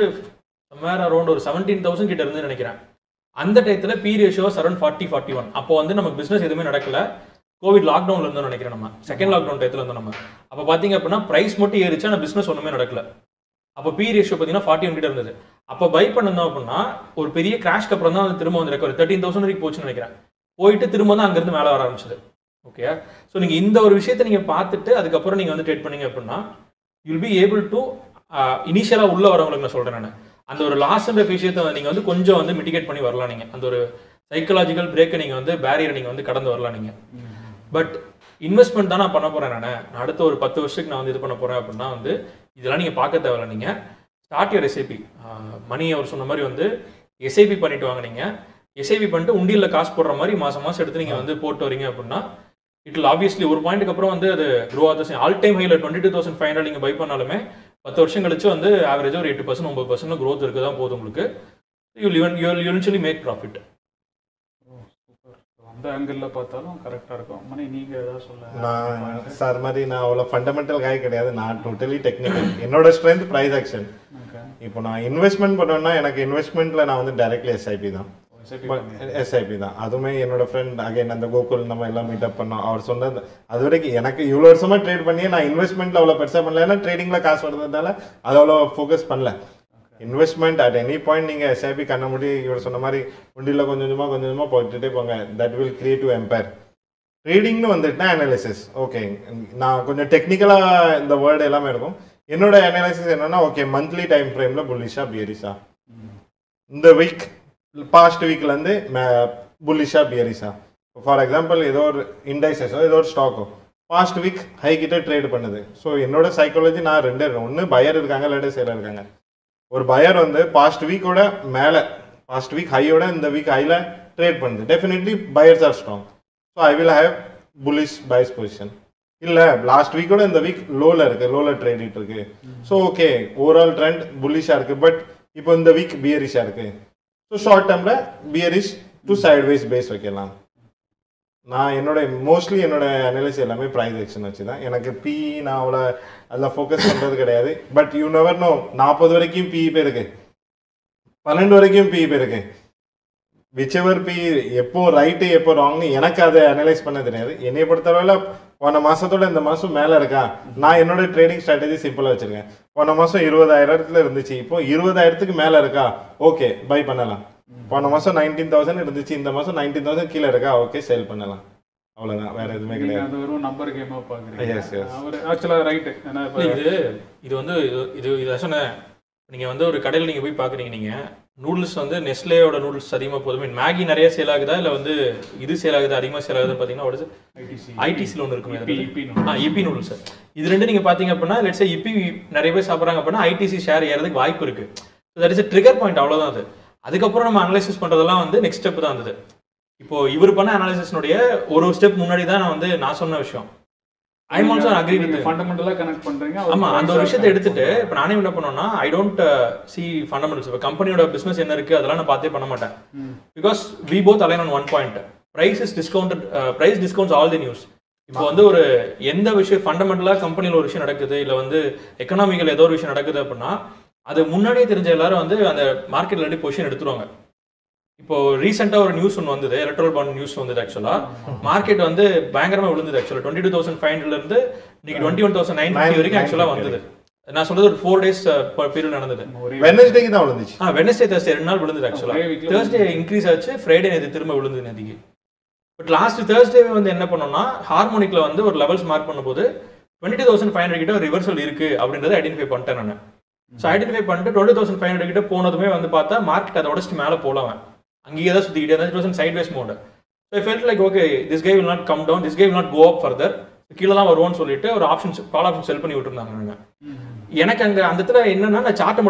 somewhere around ஒரு seventeen thousand கிட்ட இருந்து நினைக்கிறேன். அந்த டைத்துல P ratio was around forty forty-one. அப்போ வந்து நமக்கு business எதுமே நடக்கல. COVID lockdown la irundha nenikkiren nama second lockdown thayathula irundha nama appo pathinga appo na price mottu ericha na business onnume nadakala appo P ratio pathina forty-one kitta irundhathu appo buy pannadha appadna or periya crash ku appuram dhaan thirumba vandha recovery thirteen thousand varaikku pochu nenikiren poittu thirumba dhaan anga irundhu mela vara aarambichadhu okay so neenga indha oru vishayatha neenga paathittu adukku appuram neenga vandha trade panninga appadna you will be able to uh, initially ulla varavanga na solren nanu and oru loss and vishayatha neenga vandha konjam vandha mitigate panni varala neenga and oru psychological break neenga vandha barrier neenga vandha kadandu varala neenga. But investment dana panna poren nana adutha or ten varshukku na vandu panna poren appadina vandu idella neenga paaka thevalla neenga start your S I P money or sonna mari vandu S I P pannittu vaanga neenga S I P pannittu undilla cash podra mari maasa maasa eduthu neenga vandu port varinga appadina it will obviously one point ku appuram vandu adu grow adha all time high la twenty-two thousand five hundred neenga buy pannalume ten varsham kalichu vandu average or eight percent nine percent growth irukudha podum ungalku you will eventually make profit. The angle la paathalum correct ah irukum mane neenga edha solla na sir mari na avla fundamental guy kediyadu na totally technical enoda strength price action okay ipo na investment pannona enak investment la na vandu directly S I P da S I P da adume enoda friend again and the Gokul nama ella meet up panna avar sonna aduvaraikku enak ivlo varsama trade panniye na investment la avla persa pannala trading la cash varadadala adavlo focus pannala. Investment at any point, S I P kannamudi, you said, that will create to empire. Trading no analysis. Okay, now technical the word analysis okay, monthly time frame bullish bearish. The week, past week bullish bearish. For example, either indices or stock. Past week high trade. So enoda psychology na rendu buyer irukanga seller. Or buyer on the past week oda male, past week high oda and the week high la trade pannudhu. Definitely buyers are strong. So I will have bullish buyers position. Illa last week oda and the week low la irukku, low la trade it irukku. So okay, overall trend bullish ah irukku but ipo in the week bearish ah irukku. So short term la bearish to sideways base vekkalam. I mostly analyze price action. I P I focus on but you never know. forty P is twelve P is whichever P right or wrong, I analyze it. I have a trading strategy simple. I have twenty thousand dollars. Okay, buy. nineteen thousand dollars. nineteen thousand dollars. Okay, sell. Number game. Yes, yes. Actually, right. This is the I T C loan. I P noodles. Let's say I T C share. So that is a trigger point. That is the next step. Now, if you analysis, one step is I am also agree with you. Fundamentally connect I don't uh, see fundamentals. Company or business because we both align on one point. Price is discounted. Uh, price discounts all the news. Now, if you have fundamental company or economic vision, the market position. Now, recent news the electoral bond news actually. Market on the banker actually twenty-two thousand five hundred twenty-one thousand nine hundred actually I said four days period. Wednesday is Wednesday Thursday actually. Thursday increase Friday. But last Thursday harmonic levels mark twenty-two thousand five hundred reversal identify. So identify twenty thousand five hundred market. It was in sideways mode. So I felt like, okay, this guy will not come down, this guy will not go up further. Kill all our own solitaire or options, call options help in Utah. Yanaka chart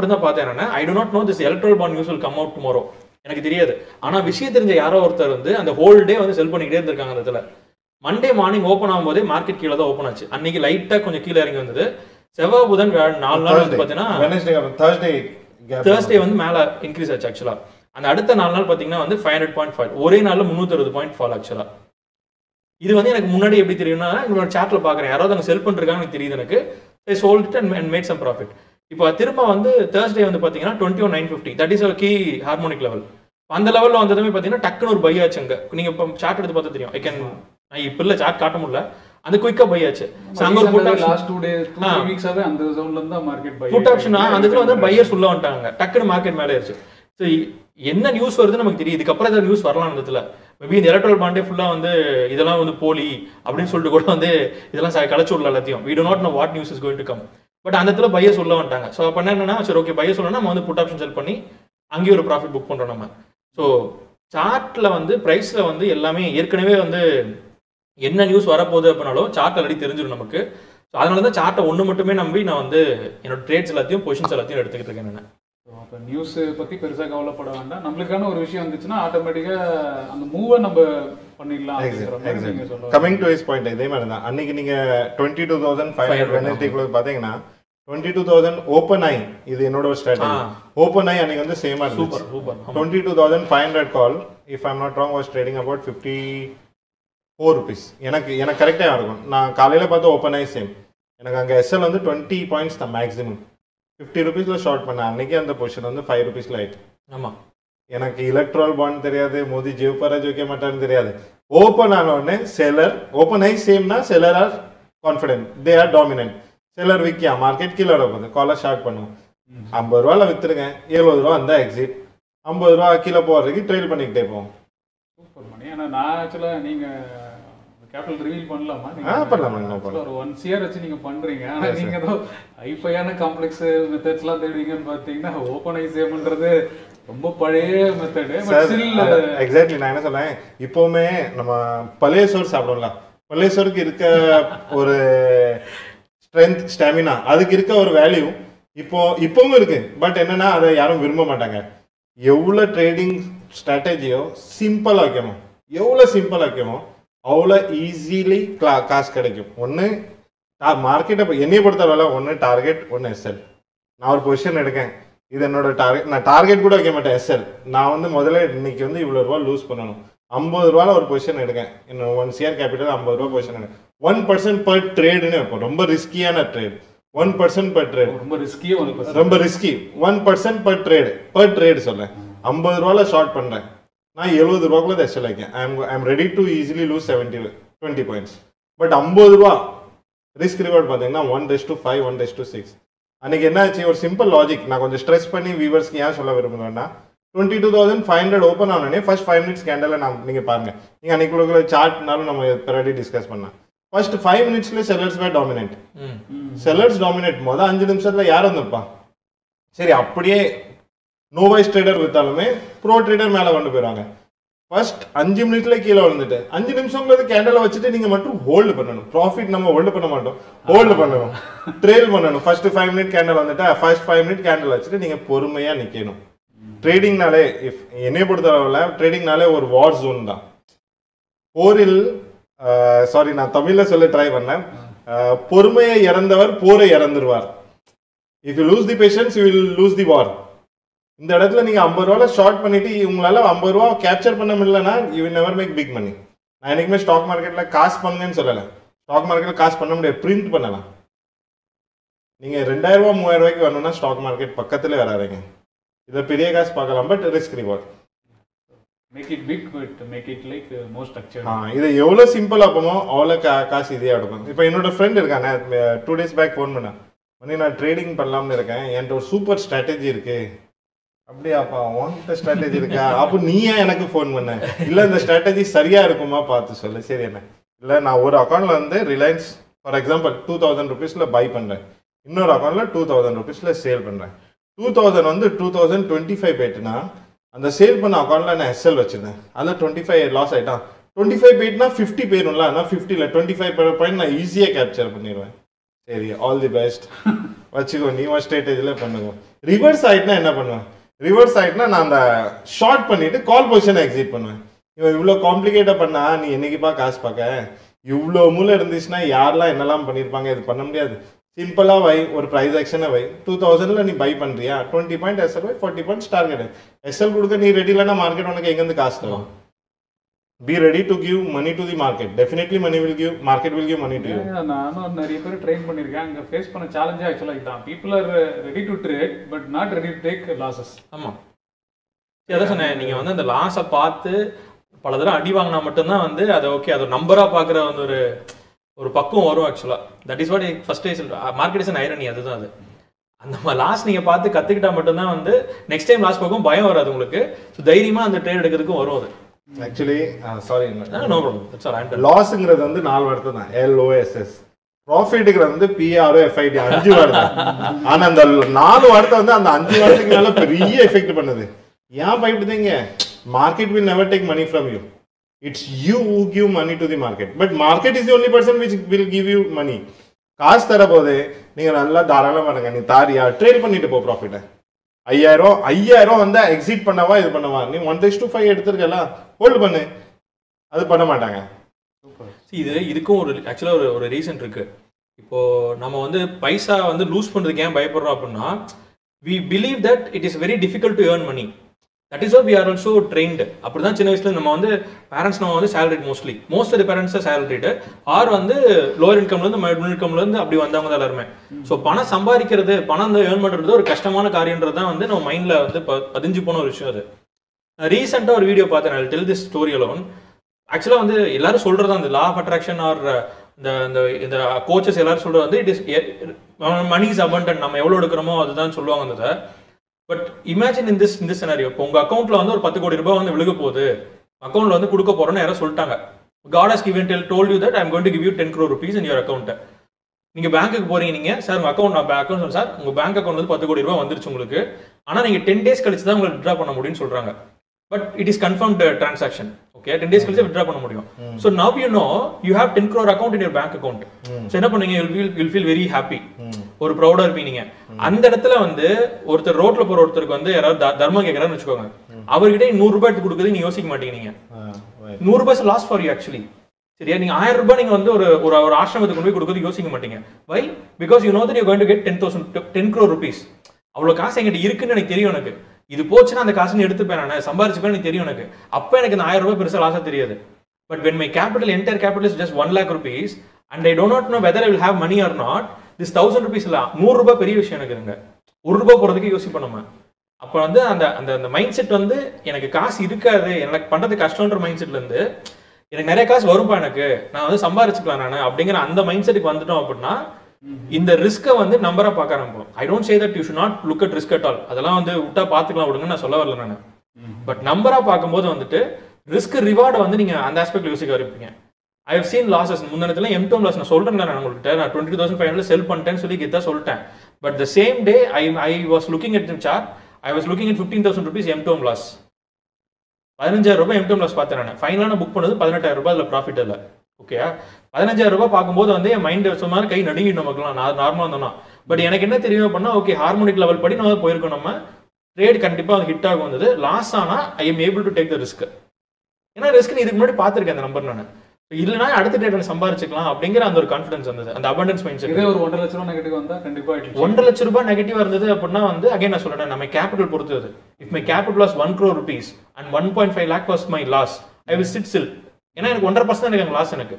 I do not know this electoral bond news will come out tomorrow. Anna Vishi than the Yara or Thursday and the whole day on the cell phone the Monday morning open on the market killer open. And Niki light tack on the killer on the day. Seva wouldn't Wednesday, Thursday, Thursday on the Mala increase actually. And the other one is five hundred point five. One is three hundred point five actually. This is the chart. I sold it and made some profit. Now, Thursday is twenty-one thousand nine hundred fifty. That is our key harmonic level. On that level, I can I pull the chart. And the quicker buy. So, last two days, two ah. weeks, the market buy. Put option, the buyers full on the market. So, என்ன news வருதுன்னு நமக்கு தெரியும். இதுக்கு அப்புறம் ஏதாவது news வரலாம் நடத்துல. Maybe இந்த எலக்ட்ரல் பாண்டே ஃபுல்லா வந்து இதெல்லாம் வந்து போலி அப்படினு சொல்லிட்டு கூட வந்து இதெல்லாம் கலச்சு விடலாம் எல்லாத்தையும். We do not know what news is going to come. But அந்த இடத்துல பைய சொல்ல வந்துட்டாங்க. சோ அப்ப என்ன என்னன்னா சரி ஓகே பைய சொல்லனா நம்ம வந்து புட் ஆப்ஷன் செல் பண்ணி அங்க ஒரு profit book பண்றோம் நம்ம. சோ சார்ட்ல வந்து பிரைஸ்ல வந்து எல்லாமே ஏற்கனவே வந்து என்ன நியூஸ் வர போகுது அப்படினாலோ சார்ட் ஆல்ரெடி தெரிஞ்சிரும் நமக்கு. சோ அதனால தான் சார்ட்ட ஒண்ணு மட்டுமே நம்பி நான் வந்து என்னோட ட்ரேட்ஸ் எல்லாத்தையும் பொசிஷன்ஸ் எல்லாத்தையும் எடுத்துக்கிட்டு இருக்கேன் நான். So, news பத்தி பெருசா கவலைப்படாம நமக்கான ஒரு விஷயம் வந்துச்சுனா ஆட்டோமேட்டிக்கா அந்த மூவ் நம்ம பண்ணிடலாம் அப்படிங்கறோம். Coming to his point இதே மாதிரி தான். அன்னைக்கு நீங்க twenty-two thousand five hundred Wednesday குள்ள பாத்தீங்கன்னா twenty-two thousand open eye இது என்னோட ஸ்ட்ராட்டஜி. Open eye அன்னைக்கு வந்து சேமா இருந்துச்சு. Super super. twenty-two thousand five hundred call if I'm not wrong was trading about fifty-four rupees. எனக்கு எனக்கு கரெக்ட்டா இருக்கும். நான் காலையில பார்த்த open eye சேம். எனக்கு அங்க S L வந்து twenty points தான் maximum. fifty rupees la short panna anniki and the position vandu five rupees la aitu amma enak electoral bond theriyadhu modi jeevpara joke maatan theriyadhu open aanone seller open eye same na seller are confident they are dominant seller vikya market killer avudhu call short pannu fifty rupees la vittrunga seventy rupees and exit fifty rupees kila poradhukku trail pannikitte pom super mani ana na actually neenga capital reveal பண்ணலாமா நீங்க ஆ பண்ணலாம் நான் ஒரு one year வச்சு நீங்க பண்றீங்க ஆனா நீங்க ஏதோ ஹைஃபையான காம்ப்ளெக்ஸ் மெத்தட்ஸ்லாம் தேடுவீங்கன்னு பார்த்தீங்கன்னா ஓபன் ஐ சேம்ன்றது ரொம்ப பழைய மெத்தட் பட் ஸ்டில் எக்ஸாக்ட்லி நான் என்ன சொல்றேன் இப்போமே நம்ம பழைய சோர் சாப்பிடுறோம்ல பழைய சோருக்கு இருக்க ஒரு ஸ்ட்ரெngth ஸ்டாமினா அதுக்கு இருக்க ஒரு வேல்யூ இப்போ இப்பவும் இருக்கு பட் என்னன்னா அதை யாரும் விரும்ப மாட்டாங்க எவ்ளோ ட்ரேடிங் ஸ்ட்ராட்டஜியோ சிம்பிளா வைக்கணும் எவ்ளோ சிம்பிளா வைக்கணும் How easily cash கிடைக்கும். ஒண்ணு மார்க்கெட் அப்ப என்னைய பொறுத்தவரை ஒண்ணு டார்கெட் ஒண்ணு எஸ்எல். நான் ஒரு பொசிஷன் எடுக்கேன். இது என்னோட டார்கெட். நான் டார்கெட் கூட வைக்க மாட்டேன் எஸ்எல். நான் வந்து முதல்ல இன்னைக்கு வந்து இவ்வளவு ரூபாய் லூஸ் பண்ணனும். fifty rupees ஒரு பொசிஷன் எடுங்க. இன்னும் one C R capital fifty rupees position எடுங்க. one percent per trade னு இருக்கும். ரொம்ப ரிஸ்கியான trade. one percent per trade. ரொம்ப ரிஸ்கி one percent. ரொம்ப risky. one percent per trade. Per trade சொல்றேன். fifty rupees ல ஷார்ட் பண்றேன். நான் seventy rupees ல எஸ்எல் ஆகிட்டேன். I am I am ready to easily lose seventy twenty points. But fifty rupees risk reward பாத்தீங்கன்னா one to five, one to six. அன்னைக்கு என்ன ஆச்சு? ஒரு சிம்பிள் லாஜிக். நான் கொஞ்சம் ஸ்ட்ரெஸ் பண்ணி வியூவர்ஸ்க்கு ஏன் சொல்ல விரும்புறேன்னா twenty-two thousand five hundred open ஆனனே first five minutes candle la neenga paarunga neenga anikulla chart nalum nama paradi discuss panna first five minutes la sellers were dominant mm. sellers dominate moda five nimishathla yaar vanduppa seri appadiye novice trader vithalume pro trader mela vandu poiranga first five minutes la keela vandute five nimisham la candle vechittu neenga mattum hold pannanum profit nama hold panna matom hold pannanum trail pannanum first five minute candle vandutta first five minute candle vechittu neenga porumaiya nikkenum trading nale if ene poduthalavalla trading nale or war zone da poril uh, sorry na tamil la solla try panna uh, porumaya irandavar pore irandirvar if you lose the patience you will lose the war indha edathila neenga fifty rupees short panniti ungala fifty rupees capture panna mudiyalana you will never make big money na enikme stock market la cash pannunga nu sollala stock market la cash panna mudiyala print pannala neenga two thousand three thousand ku varana stock market pakkathile varareenga It's a period gas pakalam, but risk reward. Make it big, but make it like uh, more structured. Ah, this is all simple. All the cash is there. If I know a friend, I two days back phone mana. I am trading pannalam nirukka. And a super strategy irke. Apdi appa want the strategy irka. Appo niya enakku phone mana. Illa the strategy seriya irukuma paathu solla seriyana. Illa na or account la ande Reliance for example two thousand rupees la buy pandren. Innor account la two thousand rupees la sale pandren. two thousand on the two thousand twenty-five bet na and the sale panna account la na S L vechirna and the twenty-five loss aita twenty-five bet na fifty perunla na fifty la twenty-five point na easy ah capture panniruven seri all the best vachiko neewa strategy la pannugo reverse aitna enna pannuva reverse aitna na and short pannittu call position exit pannuven iva ivlo complicated panna nee eniki pa cash paaka ivlo moola irundhichna yaarla ennalam pannirpaanga idu panna mudiyadhu Simple way or price action away. two thousand la ni buy pandriya twenty point S L by forty point target S L kuduka nee ready la na market unakku engend cash tharum be ready to give money to the market definitely money will give market will give money to you yeah, nanu nariya per train pannirken anga face panna challenge actually idan people are ready to trade but not ready to take losses amma adha sonna neenga vandu and loss ah paathu pala thara adi vaangna mattum dhaan vandu adu okay adu number ah paakra oru ஒரு பக்கம் வரும் ஆக்சுவலா that is what first day சொல்றேன் market is an irony அதுதான் அது அந்த loss நீங்க பார்த்து கத்துக்கிட்டா மட்டும்தான் வந்து நெக்ஸ்ட் டைம் லாஸ் பக்கம் பயம் வராது உங்களுக்கு ஸோ தைரியமா அந்த ட்ரேட் எடுக்கிறதுக்கும் வரும் அது ஆக்சுவலி சாரி நோ ப்ராப்ளம் லாஸ்ங்கிறது வந்து நாலு வார்த்தை தான் L O S S ப்ராஃபிட்டுங்கிறது வந்து P R O F I T அஞ்சு வார்த்தை ஆனா அந்த நாலு வார்த்தை வந்து அந்த அஞ்சு வார்த்தைக்கு மேல பெரிய எஃபெக்ட் பண்ணுது ஏன் பயப்படுதீங்க market will never take money from you It's you who give money to the market, but market is the only person which will give you money. காசு தரப்போது நீங்க நல்லா தாராளமா இருங்க நீ தாரியா ட்ரேட் பண்ணிட்டு போ ப்ராஃபிட்டை ஐயாயிரம் ஐயாயிரம் வந்தா எக்ஸிட் பண்ணவா இது பண்ணவா நீ ஒன் டேஸ் டூ ஃபைவ் எடுத்துருக்கல ஹோல்டு பண்ணு அது பண்ண மாட்டாங்க இது இதுக்கும் ஒரு ஆக்சுவலாக ஒரு ஒரு ரீசன் இருக்கு இப்போ நம்ம வந்து பைசா வந்து லூஸ் பண்றதுக்கு ஏன் பயப்படுறோம் அப்படின்னா we believe that it is very difficult to earn money. That is why we are also trained. அப்படிதான் சின்ன வயசுல நம்ம வந்து பேரண்ட்ஸ் நம்ம வந்து salaried mostly most of the parents are salaried are வந்து லோவர் இன்கம்லேருந்து மிடில் இன்கம்லேருந்து அப்படி வந்தவங்க தான் எல்லாருமே ஸோ பணம் சம்பாதிக்கிறது பணம் வந்து ஏர்ன் பண்ணுறது ஒரு கஷ்டமான காரியன்றது தான் வந்து நம்ம மைண்டில் வந்து பதிஞ்சு போன ஒரு விஷயம் அது ரீசெண்டாக ஒரு வீடியோ பார்த்தேன் I tell this story alone ஆக்சுவலாக வந்து எல்லாரும் சொல்கிறது அந்த லா ஆஃப் அட்ராக்ஷன் ஆர் இந்த இந்த கோச்சஸ் எல்லாரும் சொல்கிறது வந்து it is money is abundant நம்ம எவ்வளோ எடுக்கிறோமோ அதுதான் சொல்லுவாங்க அந்த பட் இமேஜின் இன் திஸ் இந்த சினாரியோ இப்போ உங்கள் அக்கௌண்ட்டில் வந்து ஒரு பத்து கோடி ரூபாய் வந்து விழுக போகுது அக்கௌண்ட்டில் வந்து கொடுக்க போகிறோன்னு யாரும் சொல்லிட்டாங்க God has given told you that I am going to give you ten crore rupees in your account நீங்கள் பேங்க்குக்கு போகிறீங்க நீங்கள் சார் உங்கள் அக்கௌண்ட் நான் அக்கௌண்ட் சொல்லுங்கள் சார் உங்கள் பேங்க் அக்கௌண்ட் வந்து பத்து கோடி ரூபாய் வந்துருச்சு உங்களுக்கு ஆனால் நீங்கள் டென் டேஸ் கழிச்சு தான் உங்களுக்கு விட்ரா பண்ண முடியும்னு சொல்கிறாங்க but it is confirmed transaction okay ten days கழிச்சு விட்ரா பண்ண முடியும் so now you know you have ten crore account in your bank account so என்ன பண்ணுங்க வில் ஃபீல் வெரி ஹாப்பி ஒரு ப்ரௌடா இருப்பீங்க அந்த இடத்துல வந்து ஒருத்தர் ரோட்ல போற ஒருத்தருக்கு வந்து யாராவது தர்மம் கேட்கறான்னு வச்சுக்கோங்க அவர்கிட்ட நூறு ரூபாய் எடுத்து கொடுக்குறது நீங்க யோசிக்க மாட்டேங்கிறீங்க நூறு ரூபாய் லாஸ் ஃபார் யூ ஆக்சுவலி சரியா நீங்க ஆயிரம் ரூபாய் நீங்க வந்து ஒரு ஒரு ஆசிரமத்துக்கு போய் கொடுக்குறது யோசிக்க மாட்டீங்க why because you know that you going to get ten thousand ten crore rupees அவ்வளவு காசு எங்கிட்ட இருக்குன்னு எனக்கு தெரியும் எனக்கு இது போச்சுனா அந்த காசு எடுத்துப்பேன் நான் சம்பாரிச்சுப்பேன் எனக்கு தெரியும் எனக்கு அப்ப எனக்கு ஆயிரம் ரூபாய் பெருசா லாசா தெரியாது but when my capital entire capital is just one lakh rupees and I do not know whether I will have money or not this one thousand rupees இல்ல நூறு ரூபாய் பெரிய விஷயம் எனக்கு இருங்க ஒரு ரூபாய் போறதுக்கு யோசிப்ப நம்ம அப்ப வந்து அந்த அந்த மைண்ட் செட் வந்து எனக்கு காசு இருக்காது எனக்கு பண்றது கஷ்டம்ன்ற மைண்ட் செட்ல இருந்து எனக்கு நிறைய காசு வரும்பா எனக்கு நான் வந்து சம்பாரிச்சுக்கலாம் நான் அப்படிங்கற அந்த மைண்ட் செட்க்கு வந்துட்டோம் அப்படினா இந்த ரிஸ்க்க வந்து நம்பரா பார்க்க ஆரம்பிப்போம் I don't say that you should not look at risk at all அதெல்லாம் வந்து விட்டா பாத்துக்கலாம் விடுங்க நான் சொல்ல வரல நான் பட் நம்பரா பாக்கும்போது வந்துட்டு risk reward வந்து நீங்க அந்த அஸ்பெக்ட்ல யோசிக்க வரப்பீங்க I have seen losses முன்னனதுல M two M loss நான் சொல்றேன் நான் உங்களுக்கு நான் twenty-two thousand five hundred sell பண்ணிட்டேன்னு சொல்லி கிட்ட சொல்லிட்டேன் but the same day I I was looking at the chart I was looking at fifteen thousand rupees M two M loss fifteen thousand rupees M two M loss பார்த்தேன் நான் ஃபைனலா நான் book பண்ணது பதினெட்டாயிரம் ரூபாய் அதுல profit இல்ல Okay, fifteen thousand rupees பாக்கும்போது வந்து mind சும்மா கை நடுங்கி நமக்குலாம் நான் நார்மலா வந்தனா பட் எனக்கு என்ன தெரியும் பண்ணா ஓகே ஹார்மோனிக் லெவல் படி நான் போய் இருக்கோம் நம்ம ட்ரேட் கண்டிப்பா அது ஹிட் ஆகும் வந்தது லாஸ் ஆனா I am able to take the risk ஏனா risk நீ இதுக்கு முன்னாடி பாத்துர்க்க அந்த நம்பர் நான் இல்லனா அடுத்த ட்ரேட் நான் சம்பாரிச்சுக்கலாம் அப்படிங்கற அந்த ஒரு கான்ஃபிடன்ஸ் வந்தது அந்த அபண்டன்ஸ் மைண்ட் செட் இதே ஒரு one lakh rupees நெகட்டிவ் வந்தா கண்டிப்பா one lakh rupees நெகட்டிவ் வந்தது அப்படினா வந்து again நான் சொல்றேன் நம்ம கேபிடல் பொறுத்தது if my capital was one crore rupees and one point five lakh was my loss I will sit still ஏனா எனக்கு one hundred percent எனக்கு லாஸ் எனக்கு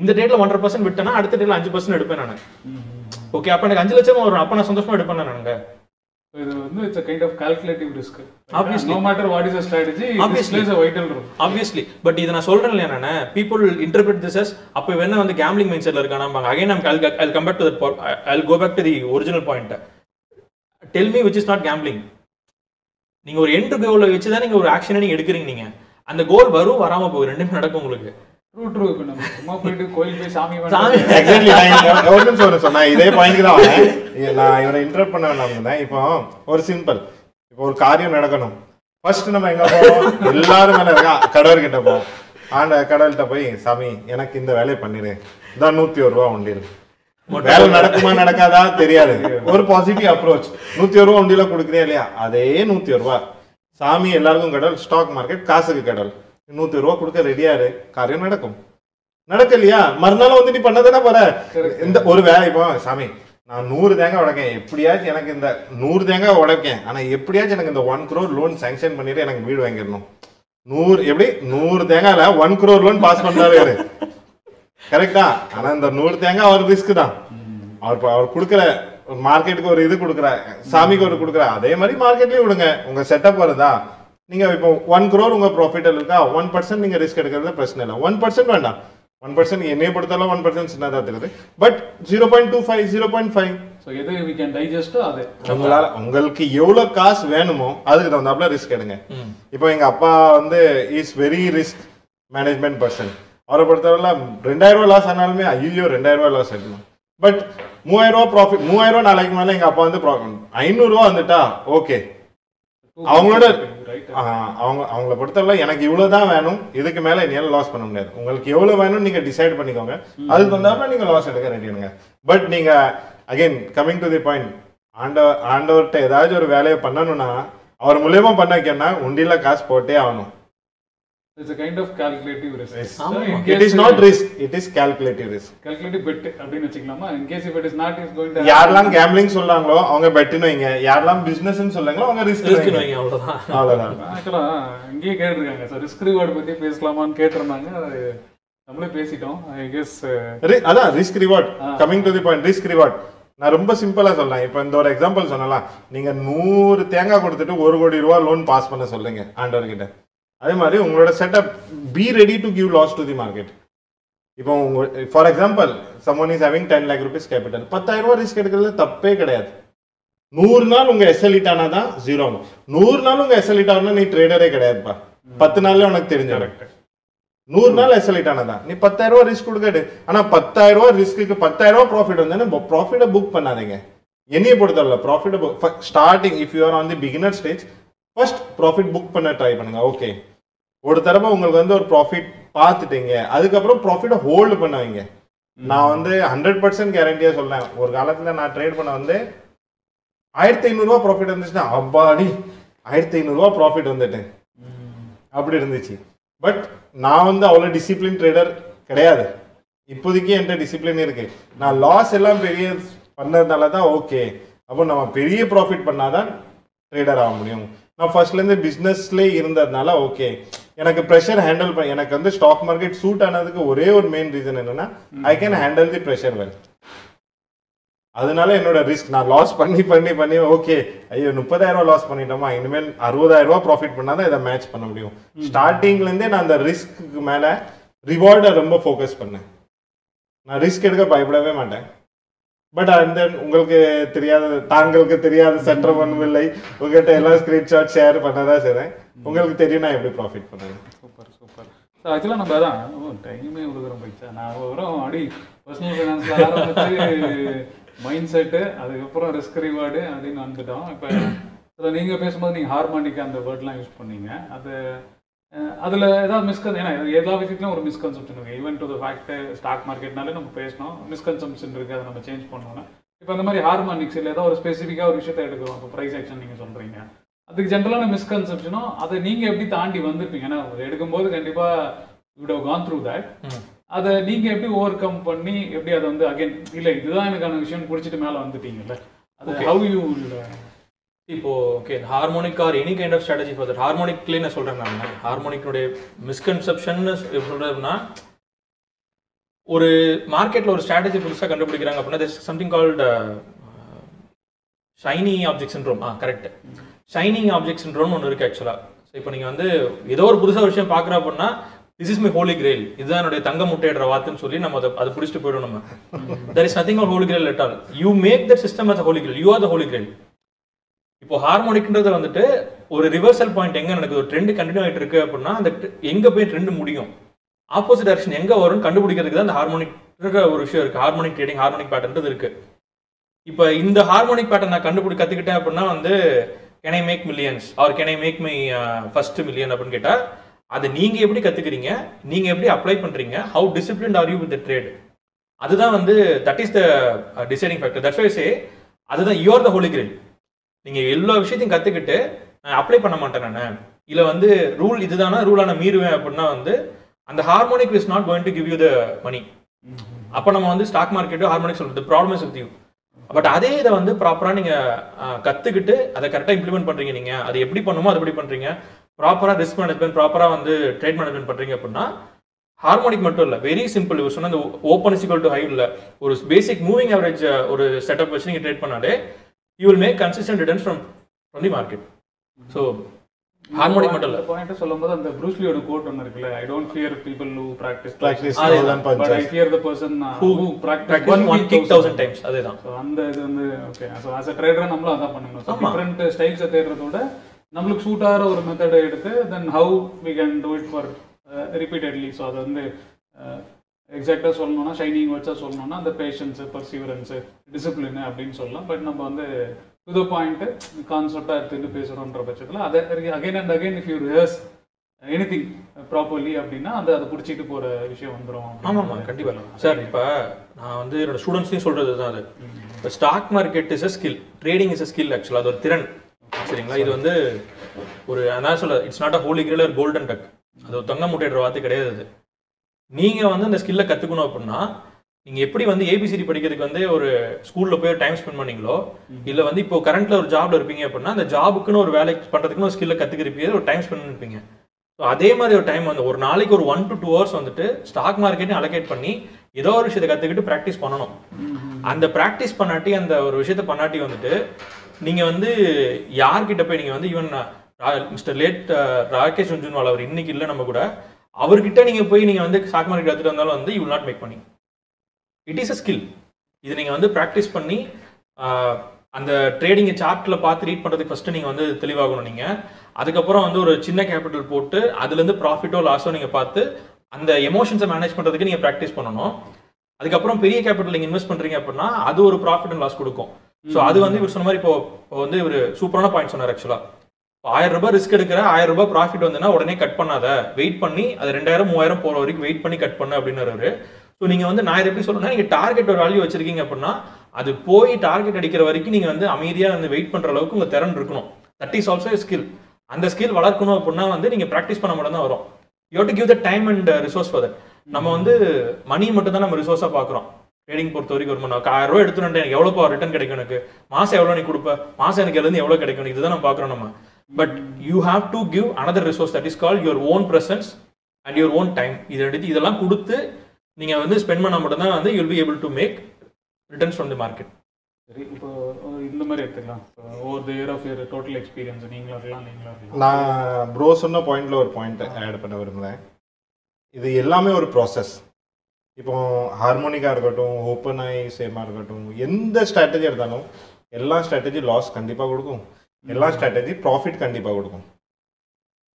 இந்த டேட்ல one hundred percent விட்டனா அடுத்த டேட்ல five percent எடுப்பேன் நான் ஓகே அப்ப எனக்கு five லட்சம் வரும் அப்ப நான் சந்தோஷமா எடுப்பேன் நானங்க இது வந்து it's a kind of calculative risk obviously no matter what is the strategy obviously is a vital role obviously but இத நான் சொல்றேன் இல்லையா நானே people will interpret this as அப்ப என்ன வந்து gambling mindset ல இருக்கானா பாங்க again I'll come back to that I'll go back to the original point tell me which is not gambling நீங்க ஒரு end goal ல வெச்சு தான் நீங்க ஒரு ஆக்சனை நீங்க எடுக்குறீங்க நீங்க அந்த கோல் வரும் வராம போகும் ரெண்டும் நடக்கும் உங்களுக்கு ட்ரூ ட்ரூ இப்ப நம்ம சும்மா போய்ட்டு கோயில் போய் சாமி சாமி எக்ஸாக்ட்லி நான் ஒரு நிமிஷம் ஒரு சொன்னா இதே பாயிண்ட்க்கு தான் வரேன் நான் இவரை இன்டரப்ட் பண்ண வேண்டாம்ங்க இப்போ ஒரு சிம்பிள் இப்போ ஒரு காரியம் நடக்கணும் ஃபர்ஸ்ட் நம்ம எங்க போவோம் எல்லாரும் மேல இருக்கா கடவுள் கிட்ட போவோம் ஆண்ட கடவுள்கிட்ட போய் சாமி எனக்கு இந்த வேலையை பண்ணிரு இதான் நூத்தி ஒரு ரூபாய் உண்டியல் வேலை நடக்குமா நடக்காதா தெரியாது ஒரு பாசிட்டிவ் அப்ரோச் நூத்தி ஒரு ரூபாய் உண்டியல கொடுக்கறியா இல்லையா அதே நூத்தி ஒரு ரூபாய் சாமி எல்லாருக்கும் கடல் ஸ்டாக் மார்க்கெட் காசுக்கு கடல் நூத்தி ஒரு ரூபாய் கொடுக்க ரெடியா இரு காரியம் நடக்கும் நடக்கலையா மறுநாள் வந்து நீ பண்ணதானே போற இந்த ஒரு வேலை இப்போ சாமி நான் நூறு தேங்காய் உடைக்கேன் எப்படியாச்சும் எனக்கு இந்த நூறு தேங்காய் உடைக்கேன் ஆனா எப்படியாச்சும் எனக்கு இந்த ஒன் குரோர் லோன் சாங்ஷன் பண்ணிட்டு எனக்கு வீடு வாங்கிடணும் நூறு எப்படி நூறு தேங்காயில ஒன் குரோர் லோன் பாஸ் பண்றாரு கரெக்டா ஆனா இந்த நூறு தேங்காய் அவர் ரிஸ்க் தான் அவர் அவர் கொடுக்குற மார்க்கெட்டுக்கு ஒரு இது கொடுக்குற சாமிக்கு ஒரு கொடுக்குற அதே மாதிரி மார்க்கெட்லயும் விடுங்க உங்க செட்டப் வருதா நீங்க இப்போ ஒன் குரோர் உங்க ப்ராஃபிட்டல் இருக்கா ஒன் பர்சன்ட் நீங்க ரிஸ்க் எடுக்கிறது பிரச்சனை இல்லை ஒன் பர்சன்ட் வேண்டாம் ஒன் பர்சன்ட் என்னைய பொறுத்தாலும் ஒன் பர்சன்ட் சின்னதா இருக்குது but zero point two five zero point five உங்களால உங்களுக்கு எவ்வளவு காசு வேணுமோ அதுக்கு தகுந்தாப்புல ரிஸ்க் எடுங்க இப்போ எங்க அப்பா வந்து is very risk management person அவரை பொறுத்தவரை ரெண்டாயிரம் ரூபாய் லாஸ் ஆனாலுமே ஐயோ ரெண்டாயிரம் ரூபாய் லாஸ் எடுக்கணும் பட் மூவாயிரம் ரூபாய் ப்ராஃபிட் மூவாயிரம் ரூபாய் நாளைக்கு மேல எங்க அப்பா வந்து ஐநூறு ரூபா வந்துட்டா ஓகே அவங்களோட அவங்க அவங்களை பொறுத்தவரை எனக்கு இவ்வளவுதான் வேணும் இதுக்கு மேல என்னால லாஸ் பண்ண முடியாது உங்களுக்கு எவ்வளவு வேணும் நீங்க டிசைட் பண்ணிக்கோங்க அதுக்கு வந்தாலும் நீங்க லாஸ் எடுக்க ரெடியானுங்க பட் நீங்க again coming to the point ஆண்டவர் ஆண்டவர்கிட்ட ஏதாச்சும் ஒரு வேலையை பண்ணணும்னா அவர் மூலியமா பண்ண வைக்கணும்னா உண்டியில காசு போட்டே ஆகணும் It's a kind of calculative risk. Yes. So it is not risk. It is calculative risk. Calculative bet. Abhi na chiklamma. In case if it is not, it's going to. Yarlang gambling sollanglo. Onge beti no inge. Yarlang business in sollanglo. Onge risk no inge. Risk no inge. All that. All that. Actually, inge keder inge. So risk reward bati face laman keder mange. Namle face itom. I guess. Ada risk reward. Coming to the point, risk reward. நான் ரொம்ப சிம்பிளா சொல்றேன் இப்போ இந்த ஒரு example சொல்லலாம் நீங்க நூறு தேங்காய் கொடுத்துட்டு ஒரு கோடி ரூபா லோன் பாஸ் பண்ண சொல்லுங்க ஆண்டவர்கிட்ட அதே மாதிரி உங்களோட setup be ready to give loss to the market இப்போ உங்க for example someone is having ten lakh rupees capital பத்தாயிரம் ரூபாய் ரிஸ்க் எடுக்கிறது தப்பே கிடையாது நூறு நாள் உங்க எஸ்எல்இட் ஆனாதான் ஜீரோ ஆகும் நூறு நாள் உங்க எஸ்எல்இட் ஆகணும் நீ ட்ரேடரே கிடையாதுப்பா பத்து நாள்ல உனக்கு தெரிஞ்ச கரெக்ட் நூறு நாள் எஸ்எல்இட் ஆனாதான் நீ பத்தாயிரம் ரூபாய் ரிஸ்க் கொடுக்காது ஆனா பத்தாயிரம் ரூபாய் ரிஸ்க்கு பத்தாயிரம் ரூபாய் ப்ராஃபிட் வந்தா ப்ராஃபிட்டை புக் பண்ணாதீங்க என்னையே பொறுத்தவரை profit starting if you are on the beginner stage first profit book பண்ண ட்ரை பண்ணுங்க ஓகே ஒரு தடவை உங்களுக்கு வந்து ஒரு ப்ராஃபிட் பார்த்துட்டீங்க அதுக்கப்புறம் ப்ராஃபிட்டை ஹோல்டு பண்ணுவீங்க நான் வந்து ஹண்ட்ரட் பர்சன்ட் கேரண்டியா சொல்றேன் ஒரு காலத்துல நான் ட்ரேட் பண்ண வந்து ஆயிரத்தி ஐநூறுரூவா ப்ராஃபிட் இருந்துச்சுன்னா அப்பாடி ஆயிரத்தி ஐநூறுரூவா ப்ராஃபிட் வந்துட்டேன் அப்படி இருந்துச்சு பட் நான் வந்து அவ்வளோ டிசிப்ளின் ட்ரேடர் கிடையாது இப்போதைக்கு என்கிட்ட டிசிப்ளின் இருக்கு நான் லாஸ் எல்லாம் பெரிய பண்ணதுனால தான் ஓகே அப்போ நம்ம பெரிய ப்ராஃபிட் பண்ணாதான் ட்ரேடர் ஆக முடியும் Now first the business lay okay. Yanaka pressure handle by the stock market suit another main reason mm-hmm. I can handle the pressure well. That's risk. I lost panni panni panni okay. Ayyo thirty thousand loss pannitama invel sixty thousand profit pannada idha match panna mudiyum. Starting la inde naan the risk mele reward romba focus panna. Na risk edukka bayadave maten. But and then ungalku theriyadha taangalku theriyadha center pannuvillai ungala ella screenshot share pannada seren. Ungalku theriyum na eppadi profit pannadhu. Super super. So actually na badha time e urugaram poicha. Na avara adi personal finance la arambichu mindset, that's risk reward, that's so, you can use harmonic and the word use a misconception. Even to the fact that stock market misconception is change. Now, harmonics is specific price action. That's a general misconception. That's you would have gone through that. Hmm. That's you can overcome it again. Okay. How you will... Okay, harmonic or any kind of strategy for that. Harmonic clean is harmonic today misconception is a market or strategy there's something called uh, shiny object syndrome. Ah, correct. Shiny object syndrome actually. So if you are this is my holy grail. There is nothing on holy grail at all. You make that system as a holy grail. You are the holy grail. Now, harmonic is a reversal point. The trend is continuing. The trend is opposite direction. The harmonic harmonic trading, harmonic pattern. Now, in the harmonic pattern, can I make millions or can I make my uh, first million? That's how you apply it, how disciplined are you with the trade. That is the deciding factor. That's why I say, you are the holy grail. You apply it. If rule is rule, and the harmonic is not going to give you the money. Then the stock market harmonic, the problem is with you. But that is the proper thing. That's implement it. Proper risk management, proper trade management, harmonic material, very simple. Open is equal to high, basic moving average setup trade, you will make consistent returns from, from the market. So, harmonic material. The point is, Bruce Lee quote, I don't fear people who practice, practice thousand but I fear the person who, who practices one, one kick thousand times. So, okay. So, as a trader, we do that. So, different styles of trader. If we have a method, then how we can do it for uh, repeatedly. So, uh, exactly, shining words, the patience, perseverance, discipline. But to the point, the concept again and again, if you rehearse anything properly, that's the issue. Sir, I tell students, the stock market is a skill. Trading is a skill actually. It's not a holy grail or golden duck. That's why you can't do it. If you learn the skill, you can do A B C D in school time spent. Or you can do a job currently, job and skill and time spent. So, at that time, one to two hours the stock market allocate to practice. And the practice and the நீங்க வந்து யார்கிட்ட போய் நீங்க வந்து even mister late Rakesh Ranjanwal அவர் இன்னைக்கு இல்ல நம்ம கூட அவர்கிட்ட நீங்க போய் நீங்க வந்து ஸ்டாக் மார்க்கெட் எடுத்துட்டு வந்தாலும் வந்து you will not make money. It is a skill. இது நீங்க வந்து பிராக்டீஸ் பண்ணி அந்த ட்ரேடிங் சார்ட்ல பார்த்து ரீட் பண்றதுக்கு ஃபர்ஸ்ட் நீங்க வந்து தெளிவாகணும் நீங்க. அதுக்கு அப்புறம் வந்து ஒரு சின்ன கேபிட்டல் போட்டு அதுல இருந்து प्रॉफिटோ லாஸோ நீங்க பார்த்து அந்த எமோஷன்ஸை மேனேஜ் பண்றதுக்கு நீங்க பிராக்டீஸ் பண்ணனும். அதுக்கு அப்புறம் பெரிய கேபிட்டல் நீங்க இன்வெஸ்ட் பண்றீங்க அப்படினா அது ஒரு प्रॉफिट அண்ட் லாஸ் கொடுக்கும். So that's why we have super points. one thousand rupees risk, one thousand rupees profit, cut wait, wait, wait, wait. So you have a target value, you can wait for target. That is also a skill. And the skill you practice. You have to give the time and resource for that. We have money and resources. Trading portfolio government one thousand எடுத்துட்டேன் எனக்கு எவ்வளவு return கிடைக்கும் எனக்கு மாசம் எவ்வளவு நீ கொடுப்ப மாசம் எனக்கு எவ்வளவு எவ்வளவு கிடைக்கும் இதுதான் நம்ம பார்க்கறோம் நம்ம But you have to give another resource, that is called your own presence and your own time. Either spend, you'll be able to make returns from the market. Over the year of your total experience, I bro point lower point add panna This is a process. If you have harmonic, open eye, same any strategy, every strategy loss, every strategy profit.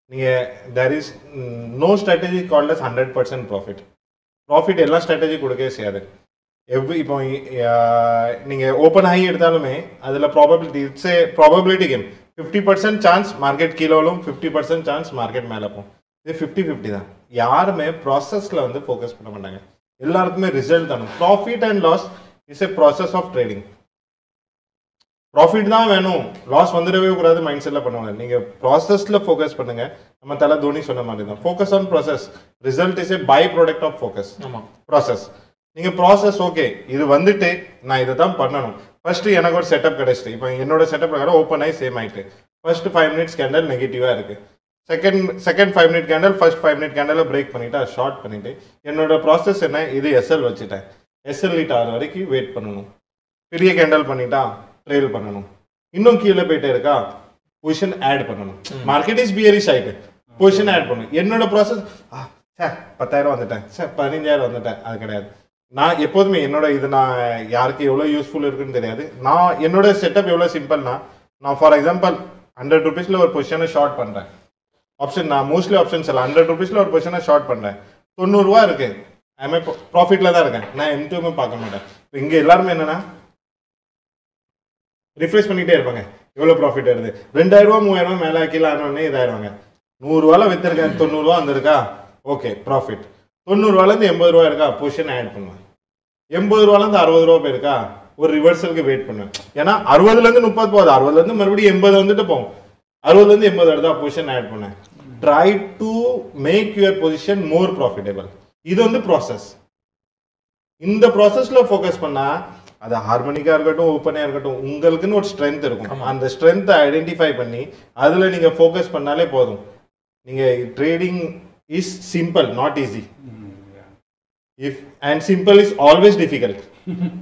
There is no strategy called as one hundred percent profit. Profit is every strategy. Every open high, probability, it's a probability game. fifty percent chance market kilo, fifty percent chance market malapon. This is fifty fifty. The process focus on the result. Profit and loss is a process of trading. Profit is a loss of the mindset. Process focus on the focus on process. Result is a byproduct of focus. Process. You process okay. This is the first you set up. You set up open eye same height. First five minutes candle negative. Second second five minute candle, first five minute candle break panita, short panite. Ennoda process enna idu S L vachita. S L it avariki wait pananum. Periya candle panita trail pananum. Innum keela poite iruka position add pananum. Market is bearish side. Position add pananum. Ennoda process ah sir ten thousand vandatan. Sir fifteen thousand vandatan adukadai. Na epovume ennoda idu na yarku evlo useful irukku nu theriyadhu. Na ennoda setup evlo simple na na for example one hundred rupees la or position short pandren. Option na mostly options are one hundred rupees la or position short pandren ninety rupees irukke I am profit la da irukken na M two M paakamattan inge ellarum enna na refresh pannite irupanga evlo profit edudhu two thousand rupees three thousand rupees mela kila anone idairuvaanga one hundred rupees la vittirka ninety rupees andiruka okay profit ninety rupees la irundhu eighty rupees iruka position add pannuva eighty rupees la irundhu sixty rupees iruka or reversal ku wait pannu ena sixty la irundhu thirty povadhu sixty la irundhu marubadi eighty vandittu pom sixty la irundhu eighty vara position add panna. Try to make your position more profitable. This is the process. In the process, focus on the harmonic or open air. You have strength. And the strength identify. You focus on that. Trading is simple, not easy. If and simple is always difficult. If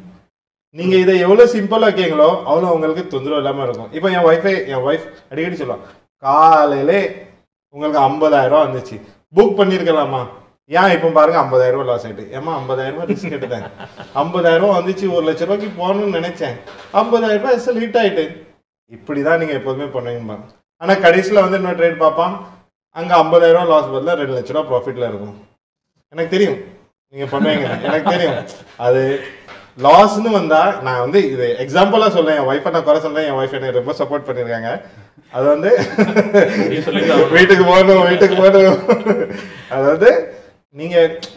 you are simple, you will be difficult. If your wife is difficult, you have fifty thousand rupees. Book pannirukalaama. Yeah, ipo paarenga fifty thousand rupees loss aidu. Emma fifty thousand rupees risk eduthen. fifty thousand rupeys vandichi one lakh rupees ku ponu nenachen. fifty thousand rupees sell hit aidu. Ipdi dhaan neenga eppovume pannuvinga. Ana kadisila vandu inno trade paapam. Anga fifty thousand rupees loss badala two lakh rupees profit la irukum. Enakku theriyum. Neenga pannuvinga. Enakku theriyum. Adu loss nu vandha na vandu idu example la solren. Wife na kora solren. Wife enna romba support pannirukanga. That's why you have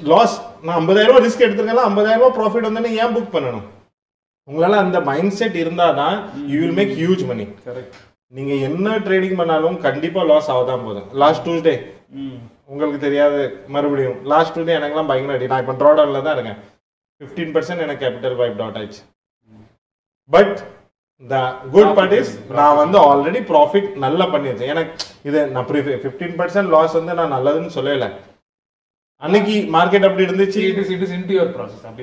loss. fifty thousand rupees risk, fifty thousand rupees profit. You will have that mindset, you will make huge money. Correct. You will have trading, you will have loss. Last Tuesday, you will know. Last Tuesday, I am buying ready. I am drawdown. fifteen percent capital wiped out. But the good part is, I already profit nalla pannirchen. fifteen percent loss vandu na nalladunu sollala. Anniki market appadi irundichi. It is it is into your process. Correct.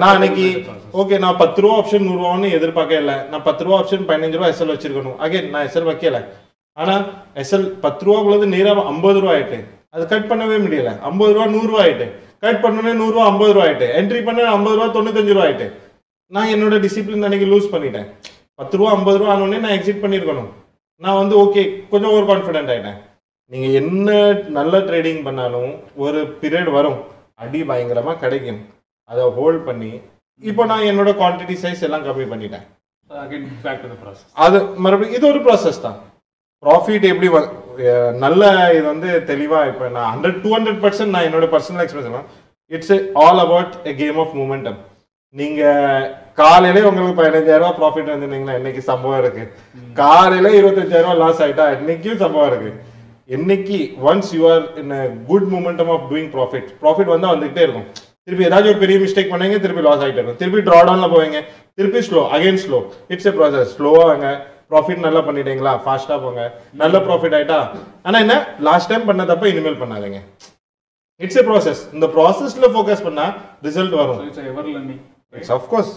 Na anniki okay na ten rupees option one hundred rupees nu edirpaakka illa. Na ten rupees option fifteen rupees S L vechirukonu. Again na S L vekkala. Ana S L ten rupees kulladu neera fifty rupees aayittu. Adu cut pannave mudiyala. fifty rupees one hundred rupees aayittu. Cut pannone one hundred rupees fifty rupees aayittu. Entry pannave fifty rupees ninety-five rupees aayittu. Na enoda discipline anniki lose panniten. ten rupees fifty rupees ஆனோனே நான் exit பண்ணிரணும். நான் வந்து okay கொஞ்சம் over confident ஆயிட்டேன். நீங்க என்ன நல்ல trading பண்ணாலும் ஒரு பீரியட் வரும். அடி பயங்கரமா கிடைக்கும். அத ஹோல்ட் பண்ணி இப்போ நான் என்னோட குவாண்டிட்டி சைஸ் எல்லாம் கம்மி பண்ணிட்டேன். Again back to the process. அது மறுபடியும் இது ஒரு process தான். profit எப்படி நல்ல இது வந்து தெளிவா இப்போ நான் one hundred two hundred percent நான் என்னோட personal experience it's all about a game of momentum. நீங்க காலையில உங்களுக்கு fifteen thousand rupees profit வந்துனீங்கனா இன்னைக்கு சம்பவம் இருக்கு. காலையில twenty-five thousand rupees loss ஆயிட்டா இன்னைக்கு சம்பவம் இருக்கு. இன்னைக்கு once you are in a good momentum of doing profit, profit வந்தா வந்துட்டே இருக்கும். திருப்பி ஏதாவது ஒரு பெரிய மிஸ்டேக் பண்ணீங்க திருப்பி loss ஆயிட்டே இருக்கும். திருப்பி draw downல போவீங்க. திருப்பி slow again slow. It's a process. Slow ஆங்க profit nalla pannideenga fast ah ponga nalla profit aita ana enna last time pannadappa inimel pannadeenga. It's a process. In the process la focus panna result varum. So it's ever learning, right? Yes, of course.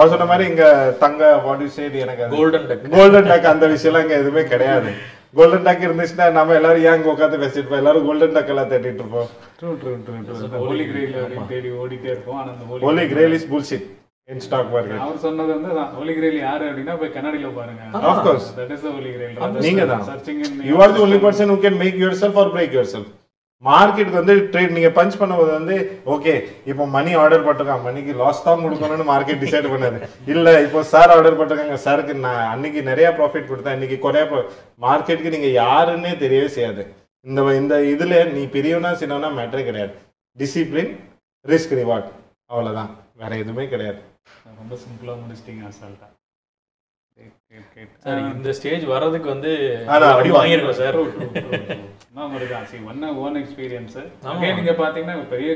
I சொன்ன மாதிரி இங்க தங்க what you say எனக்கு golden duck golden duck அந்த விஷயலாம் எதுமே கிடையாது. Golden duck இருந்துச்சுனா நாம எல்லாரும் யாங்க உட்கார்ந்து பேசிட்டு போ எல்லாரும் golden duck எல்லாம் தேடிட்டு இருப்போம். True true true true. Holy grail தேடி ஓடிட்டே இருப்போம். ஆனா அந்த holy grail is bullshit in stock market. அவர் சொன்னது வந்து holy grail யாரு அப்படினா போய் கன்னடில பாருங்க. Of course. That is the holy grail. நீங்க தான். You are the only person who can make yourself or break yourself. Market வந்து ட்ரேட் நீங்க பஞ்ச் பண்ணும்போது வந்து ஓகே இப்போ மணி ஆர்டர் பட்டுகாங்க மணிக்கு லாஸ் தான் கொடுக்கணும்னு மார்க்கெட் டிசைட் பண்ணாரு. இல்ல இப்போ சார் ஆர்டர் பட்டுகாங்க சாருக்கு நான் அன்னைக்கு நிறைய प्रॉफिट கொடுத்தா இன்னைக்கு குறைய மார்க்கெட்க்கு நீங்க யாருன்னே தெரியவே செய்யாது. இந்த இந்த இதுல நீ பெரியவனா சின்னவனா மேட்டர் கிடையாது. டிசிப்ளின் ரிஸ்க் ரிவார்ட் அவ்வளவுதான், வேற எதுமே கிடையாது. ரொம்ப சிம்பிளா முடிச்சிட்டீங்க அசால்ட்டா. சார் இந்த ஸ்டேஜ் வரதுக்கு வந்து அடி வாங்கிருக்கோம் சார். நான் மறுதான் see one on one experience அங்க நீங்க பாத்தீங்கன்னா பெரிய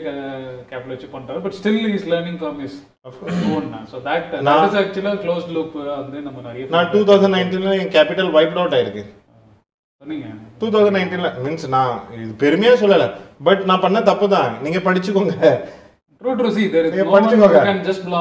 கேபிடல் வச்சு பண்றாரு but still he is learning from his own. So that that is actually closed loop. வந்து நம்ம நிறைய நான் twenty nineteen ல என் கேபிடல் வைப்ட் அவுட் ஆயிருக்கு சொன்னீங்க. twenty nineteen ல மீன்ஸ் நான் இது பெருமையா சொல்லல பட் நான் பண்ண தப்பு தான். நீங்க படிச்சுக்கோங்க. True true. See there is no one who can just blow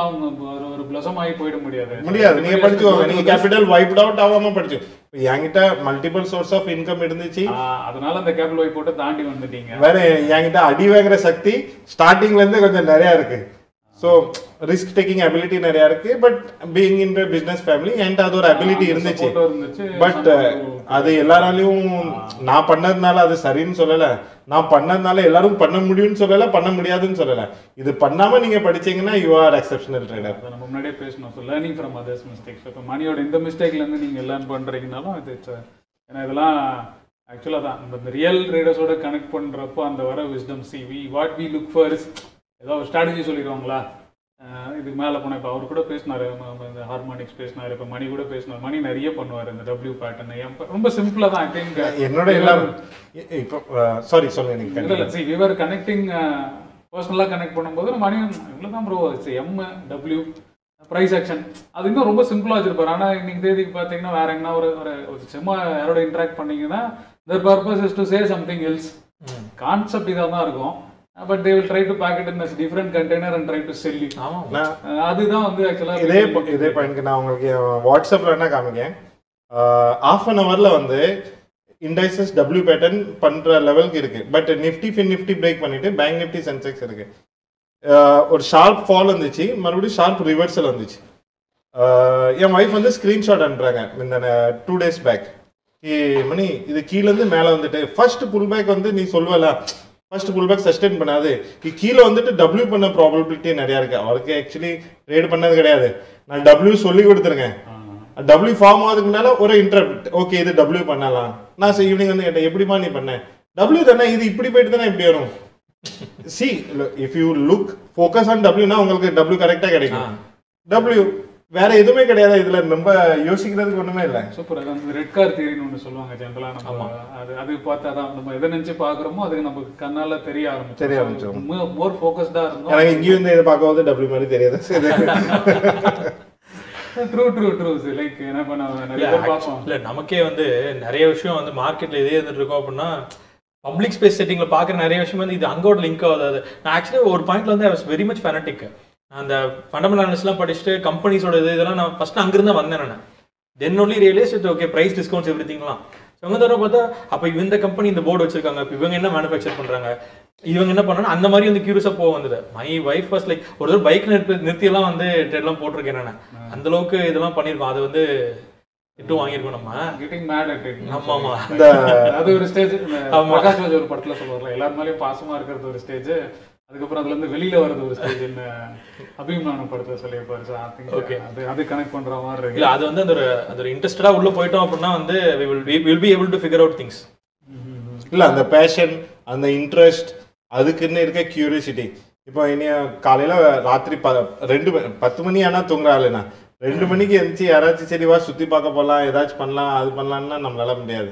ஒரு blossom ஆகி போய்ட முடியாது. முடியாது. நீங்க படிச்சுக்கோங்க. நீங்க கேபிடல் வைப்ட் அவுட் ஆகாம படிச்சுக்கோங்க. என்கிட்ட மல்டிபிள் சோர்ஸ் ஆஃப் இன்கம் இருந்துச்சு. அதனால அந்த கேபிடல் வைப் போட்டு தாண்டி வந்துட்டீங்க. வேற என்கிட்ட அடி வாங்குற சக்தி ஸ்டார்டிங்ல இருந்து கொஞ்சம் நிறைய இருக்கு. சோ ரிஸ்க் டேக்கிங் எபிலிட்டி நிறைய இருக்கு. But being in a business family என்கிட்ட அது ஒரு எபிலிட்டி இருந்துச்சு. பட் அது எல்லாராலையும் நான் பண்ணதுனால அது சரின்னு சொல்லல. நான் பண்ணதுனால எல்லாரும் பண்ண முடியும்னு சொல்லல, பண்ண முடியாதுன்னு சொல்லல. இது பண்ணாம நீங்க படிச்சீங்கன்னா யூ ஆர் எக்ஸப்ஷனல் ட்ரேடர். நம்ம முன்னாடியே பேசணும். So learning from others mistakes. So மணியோட இந்த மிஸ்டேக்ல இருந்து நீங்க லேர்ன் பண்றீங்கனாலும் இது ஏன்னா இதெல்லாம் ஆக்சுவலா தான் இந்த ரியல் ட்ரேடர்ஸோட கனெக்ட் பண்றப்போ அந்த வர wisdom see we what we look for is ஏதோ ஒரு ஸ்ட்ராட்டஜி சொல்லிடுவாங்களா. இதுக்கு மேலே போனால் இப்போ அவர் கூட பேசினார், இந்த ஹார்மோனிக்ஸ் பேசினார், இப்போ மணி கூட பேசினார். மணி நிறைய பண்ணுவார் இந்த டபிள்யூ பேட்டர்ன். எம் ரொம்ப சிம்பிளாக தான் ஐ திங்க் என்னோட எல்லாரும் இப்போ சாரி சொல்லுங்க இல்லை சி விவர் கனெக்டிங் பர்சனலாக கனெக்ட் பண்ணும்போது மணி இவ்வளோ தான் bro C M W price action அது இன்னும் ரொம்ப சிம்பிளாக வச்சுருப்பார். ஆனால் இன்னைக்கு தேதிக்கு பார்த்தீங்கன்னா வேற எங்கன்னா ஒரு ஒரு சும்மா யாரோட இன்ட்ராக்ட் பண்ணிங்கன்னா their purpose is to say something else. Concept இதாக தான் இருக்கும். But they will try to pack it in a different container and try to sell it. அதுதான் வந்து actually இதே இதே பாயிண்ட்க்கு நான் உங்களுக்கு வாட்ஸ்அப்ல என்ன காமிக்கேன். half an hourல வந்து இண்டெக்ஸஸ் W pattern பண்ற லெவலுக்கு இருக்கு. But nifty fin nifty break பண்ணிட்டு பேங்க் நிஃப்டி சென்செக்ஸ் இருக்கு. ஒரு ஷார்ப் ஃபால் வந்துச்சு, மறுபடியும் ஷார்ப் ரிவர்சல் வந்துச்சு. என் வைஃப் வந்து ஸ்கிரீன்ஷாட் அனுப்புறாங்க இந்த டூ டேஸ் பேக். மணி இது கீழே இருந்து மேலே வந்துட்டு ஃபர்ஸ்ட் புல் பேக் வந்து நீ சொல்லுவல ஃபர்ஸ்ட் புல் பேக் சஸ்டெயின் பண்ணாது. இது கீழே வந்துட்டு டபிள்யூ பண்ண ப்ராபபிலிட்டி நிறையா இருக்குது. அவருக்கு ஆக்சுவலி ட்ரேட் பண்ணது கிடையாது. நான் டபிள்யூ சொல்லி கொடுத்துருக்கேன். டபிள்யூ ஃபார்ம் ஆகுதுக்குனால ஒரு இன்டர்பிரிட் ஓகே இது டபிள்யூ பண்ணலாம். நான் சரி ஈவினிங் வந்து கேட்டேன் எப்படிமா நீ பண்ணேன் டபிள்யூ தானே இது இப்படி போயிட்டு தானே இப்படி வரும். See if you look focus on டபிள்யூனா உங்களுக்கு டபிள்யூ கரெக்டாக கிடைக்கும். டபிள்யூ வேற எதுவுமே கிடையாது. இதுல ரொம்ப யோசிக்கிறதுக்கு ஒண்ணுமே இல்லை. சூப்பர். அது வந்து ரெட் கார் தியரின்னு ஒன்று சொல்லுவாங்க ஜென்ரலா. நம்ம அது அது பார்த்தா தான் நம்ம எதை நினைச்சு பாக்குறோமோ அதுக்கு நமக்கு கண்ணால தெரிய ஆரம்பிச்சு தெரிய ஆரம்பிச்சோம். மோர் ஃபோக்கஸ்டா இருந்தோம். எனக்கு இங்கேயும் இந்த இதை பார்க்கும்போது டபிள்யூ மாதிரி தெரியாது. True true true. லைக் என்ன பண்ண நிறைய பார்ப்போம் இல்லை நமக்கே வந்து நிறைய விஷயம் வந்து மார்க்கெட்ல இதே இருந்துட்டு இருக்கோம் அப்படின்னா பப்ளிக் ஸ்பேஸ் செட்டிங்ல பாக்குற நிறைய விஷயம் வந்து இது அங்கோட லிங்க் ஆகுது. நான் ஆக்சுவலி ஒரு பாயிண்ட்ல வந்து I was very much fanatic. அந்த ஃபண்டமெண்டல் அனலிஸ்ட்லாம் படிச்சுட்டு கம்பெனிஸோட இது இதெல்லாம் நான் ஃபஸ்ட்டு அங்கிருந்தா வந்தேன். நான் then only realise it okay price discounts every திங்லாம். இவங்க தடவை பார்த்தா அப்போ இந்த கம்பெனி இந்த போர்டு வச்சிருக்காங்க, இப்போ இவங்க என்ன மேனுஃபேக்சர் பண்ணுறாங்க, இவங்க என்ன பண்ணணும், அந்த மாதிரி வந்து கியூரியஸாக போக வந்தது. மை வைஃப் வாஸ் லைக் ஒரு தடவை பைக் நிறுத்தி நிறுத்தியெல்லாம் வந்து ட்ரெட்லாம் போட்டிருக்கேன். நான் அந்தளவுக்கு இதெல்லாம் பண்ணியிருக்கோம். அது வந்து இட்டும் வாங்கியிருக்கோம் நம்ம. ஆமாம் ஆமாம். இந்த அது ஒரு ஸ்டேஜ் மகாராஜ் ஒரு படத்தில் சொல்லுவாங்க எல்லாரும் மேலேயும் பாசமாக இருக்கிறது ஒரு ஸ்டேஜ். அதுக்கப்புறம் அதுல இருந்து வெளியில வர்றது ஒரு ஸ்டேஜ். என்ன அபிமானம் படுத்த சொல்லியிருப்பாரு சார். ஓகே அது அது கனெக்ட் பண்ற மாதிரி இருக்கு. இல்லை அது வந்து அந்த ஒரு அது ஒரு இன்ட்ரெஸ்டடா உள்ள போயிட்டோம் அப்படின்னா வந்து we will we will be able to figure out things. இல்லை அந்த பேஷன் அந்த இன்ட்ரெஸ்ட் அதுக்குன்னு இருக்க கியூரியாசிட்டி. இப்போ இனியா காலையில ராத்திரி ரெண்டு பத்து மணி ஆனால் தூங்குறாள். நான் ரெண்டு மணிக்கு எந்திச்சு யாராச்சும் சரி வா சுற்றி பார்க்க போகலாம் ஏதாச்சும் பண்ணலாம் அது பண்ணலான்னா நம்மளால முடியாது.